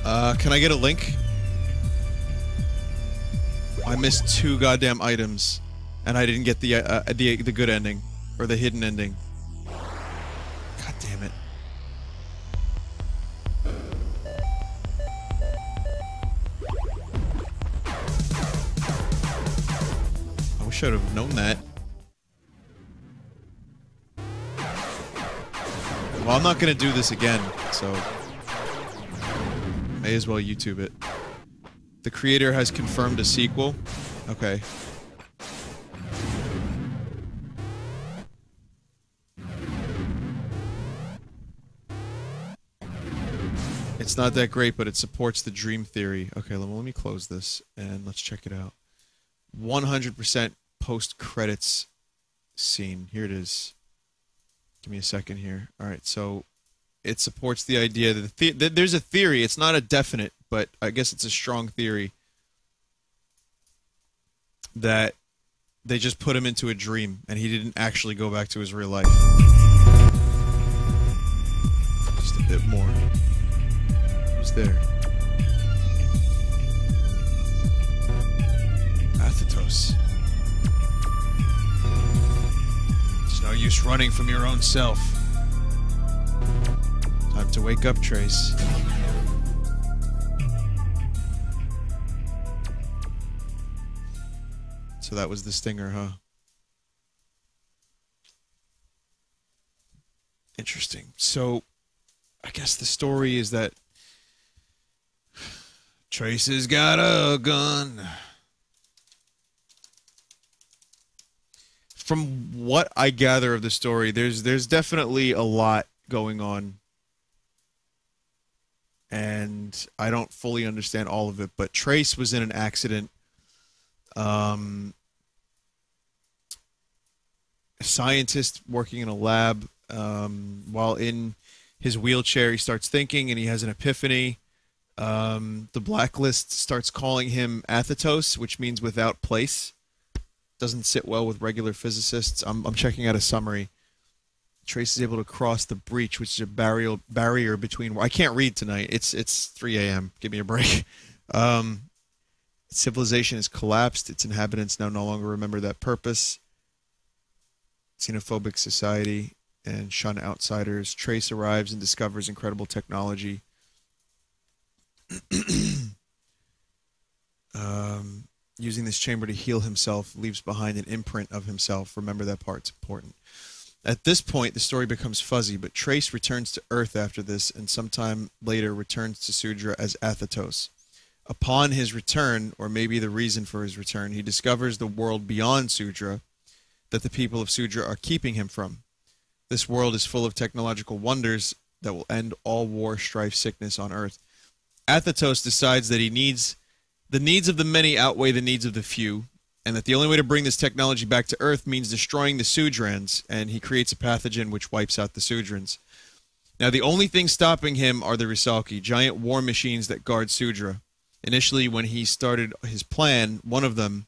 Uh, can I get a link? I missed two goddamn items, and I didn't get the uh, the the good ending or the hidden ending. God damn it! I wish I'd have known that. Well, I'm not gonna do this again, so may as well YouTube it. The creator has confirmed a sequel. Okay. It's not that great, but it supports the dream theory. Okay, let me, let me close this and let's check it out. one hundred percent post-credits scene. Here it is. Give me a second here. All right, so it supports the idea that, the the that there's a theory. It's not a definite, but I guess it's a strong theory that they just put him into a dream and he didn't actually go back to his real life. Just a bit more. Who's there? Athetos. It's no use running from your own self. Time to wake up, Trace. So that was the stinger, huh? Interesting. So, I guess the story is that Trace has got a gun. From what I gather of the story, there's there's definitely a lot going on. And I don't fully understand all of it, but Trace was in an accident. Um, a scientist working in a lab um, while in his wheelchair, he starts thinking and he has an epiphany. Um, the Blacklist starts calling him Athetos, which means without place. Doesn't sit well with regular physicists. I'm, I'm checking out a summary. Trace is able to cross the breach, which is a barrier barrier between. I can't read tonight. It's it's three A M Give me a break. Um, civilization has collapsed. Its inhabitants now no longer remember that purpose. Xenophobic society and shun outsiders. Trace arrives and discovers incredible technology. um, using this chamber to heal himself, leaves behind an imprint of himself. Remember that part's important. At this point, the story becomes fuzzy, but Trace returns to Earth after this, and sometime later returns to Sudra as Athetos. Upon his return, or maybe the reason for his return, he discovers the world beyond Sudra that the people of Sudra are keeping him from. This world is full of technological wonders that will end all war, strife, sickness on Earth. Athetos decides that he needs... the needs of the many outweigh the needs of the few, and that the only way to bring this technology back to Earth means destroying the Sudrans, and he creates a pathogen which wipes out the Sudrans. Now, the only thing stopping him are the Rusalki, giant war machines that guard Sudra. Initially, when he started his plan, one of them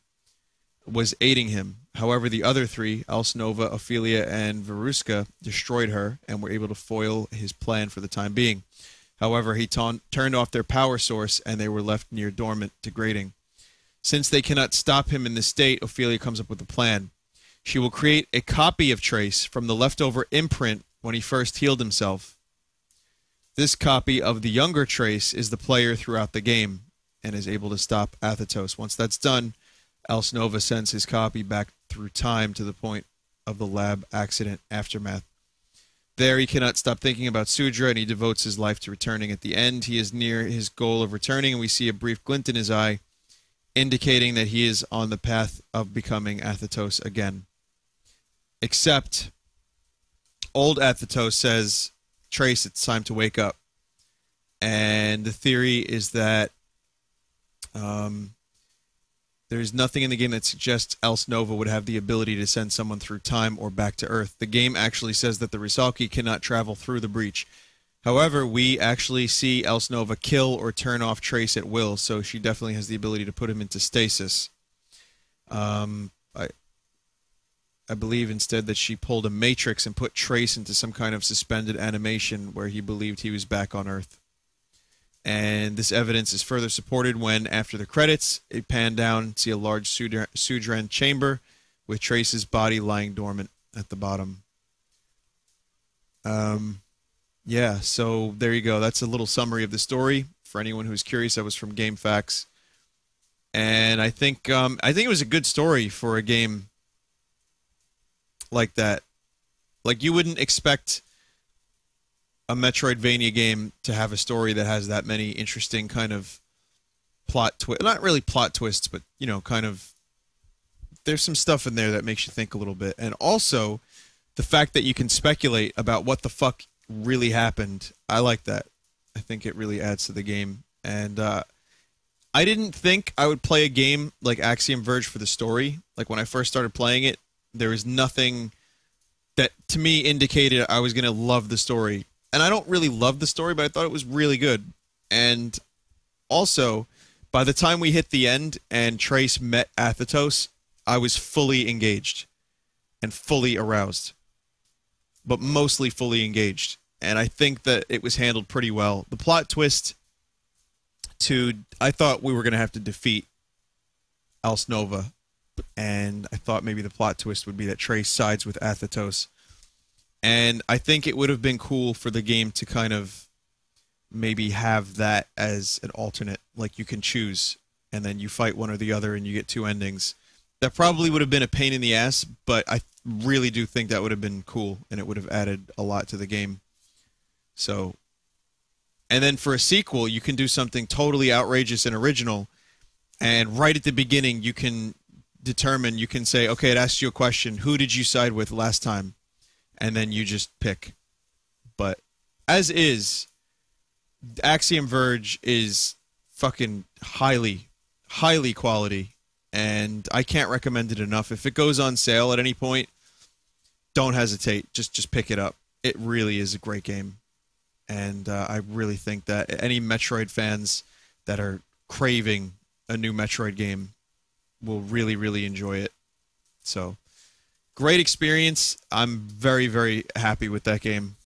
was aiding him. However, the other three, Elsenova, Ophelia, and Veruska, destroyed her and were able to foil his plan for the time being. However, he turned off their power source, and they were left near dormant, degrading. Since they cannot stop him in this state, Ophelia comes up with a plan. She will create a copy of Trace from the leftover imprint when he first healed himself. This copy of the younger Trace is the player throughout the game, and is able to stop Athetos. Once that's done, Elsenova sends his copy back through time to the point of the lab accident aftermath. There, he cannot stop thinking about Sudra, and he devotes his life to returning. At the end, he is near his goal of returning, and we see a brief glint in his eye, indicating that he is on the path of becoming Athetos again. Except, old Athetos says, Trace, it's time to wake up. And the theory is that um, there's nothing in the game that suggests Elsenova would have the ability to send someone through time or back to Earth. The game actually says that the Rusalki cannot travel through the breach. However, we actually see Elsenova kill or turn off Trace at will, so she definitely has the ability to put him into stasis. Um, I, I believe instead that she pulled a matrix and put Trace into some kind of suspended animation where he believed he was back on Earth. And this evidence is further supported when, after the credits, it panned down to a large Sudra Sudran chamber with Trace's body lying dormant at the bottom. Um, yeah, so there you go. That's a little summary of the story. For anyone who's curious, that was from Game Facts. And I think, um, I think it was a good story for a game like that. Like, you wouldn't expect a Metroidvania game to have a story that has that many interesting kind of plot twists. Not really plot twists, but, you know, kind of... there's some stuff in there that makes you think a little bit. And also, the fact that you can speculate about what the fuck really happened, I like that. I think it really adds to the game. And uh, I didn't think I would play a game like Axiom Verge for the story. Like, when I first started playing it, there was nothing that, to me, indicated I was going to love the story. And I don't really love the story, but I thought it was really good. And also, by the time we hit the end and Trace met Athetos, I was fully engaged and fully aroused, but mostly fully engaged. And I think that it was handled pretty well. The plot twist to, I thought we were going to have to defeat Elsenova, and I thought maybe the plot twist would be that Trace sides with Athetos. And I think it would have been cool for the game to kind of maybe have that as an alternate. Like, you can choose, and then you fight one or the other, and you get two endings. That probably would have been a pain in the ass, but I really do think that would have been cool, and it would have added a lot to the game. So, and then for a sequel, you can do something totally outrageous and original, and right at the beginning, you can determine, you can say, okay, it asks you a question, who did you side with last time? And then you just pick. But as is, Axiom Verge is fucking highly, highly quality, and I can't recommend it enough. If it goes on sale at any point, don't hesitate. Just just pick it up. it really is a great game. And uh, I really think that any Metroid fans that are craving a new Metroid game will really, really enjoy it. So, great experience. I'm very, very happy with that game.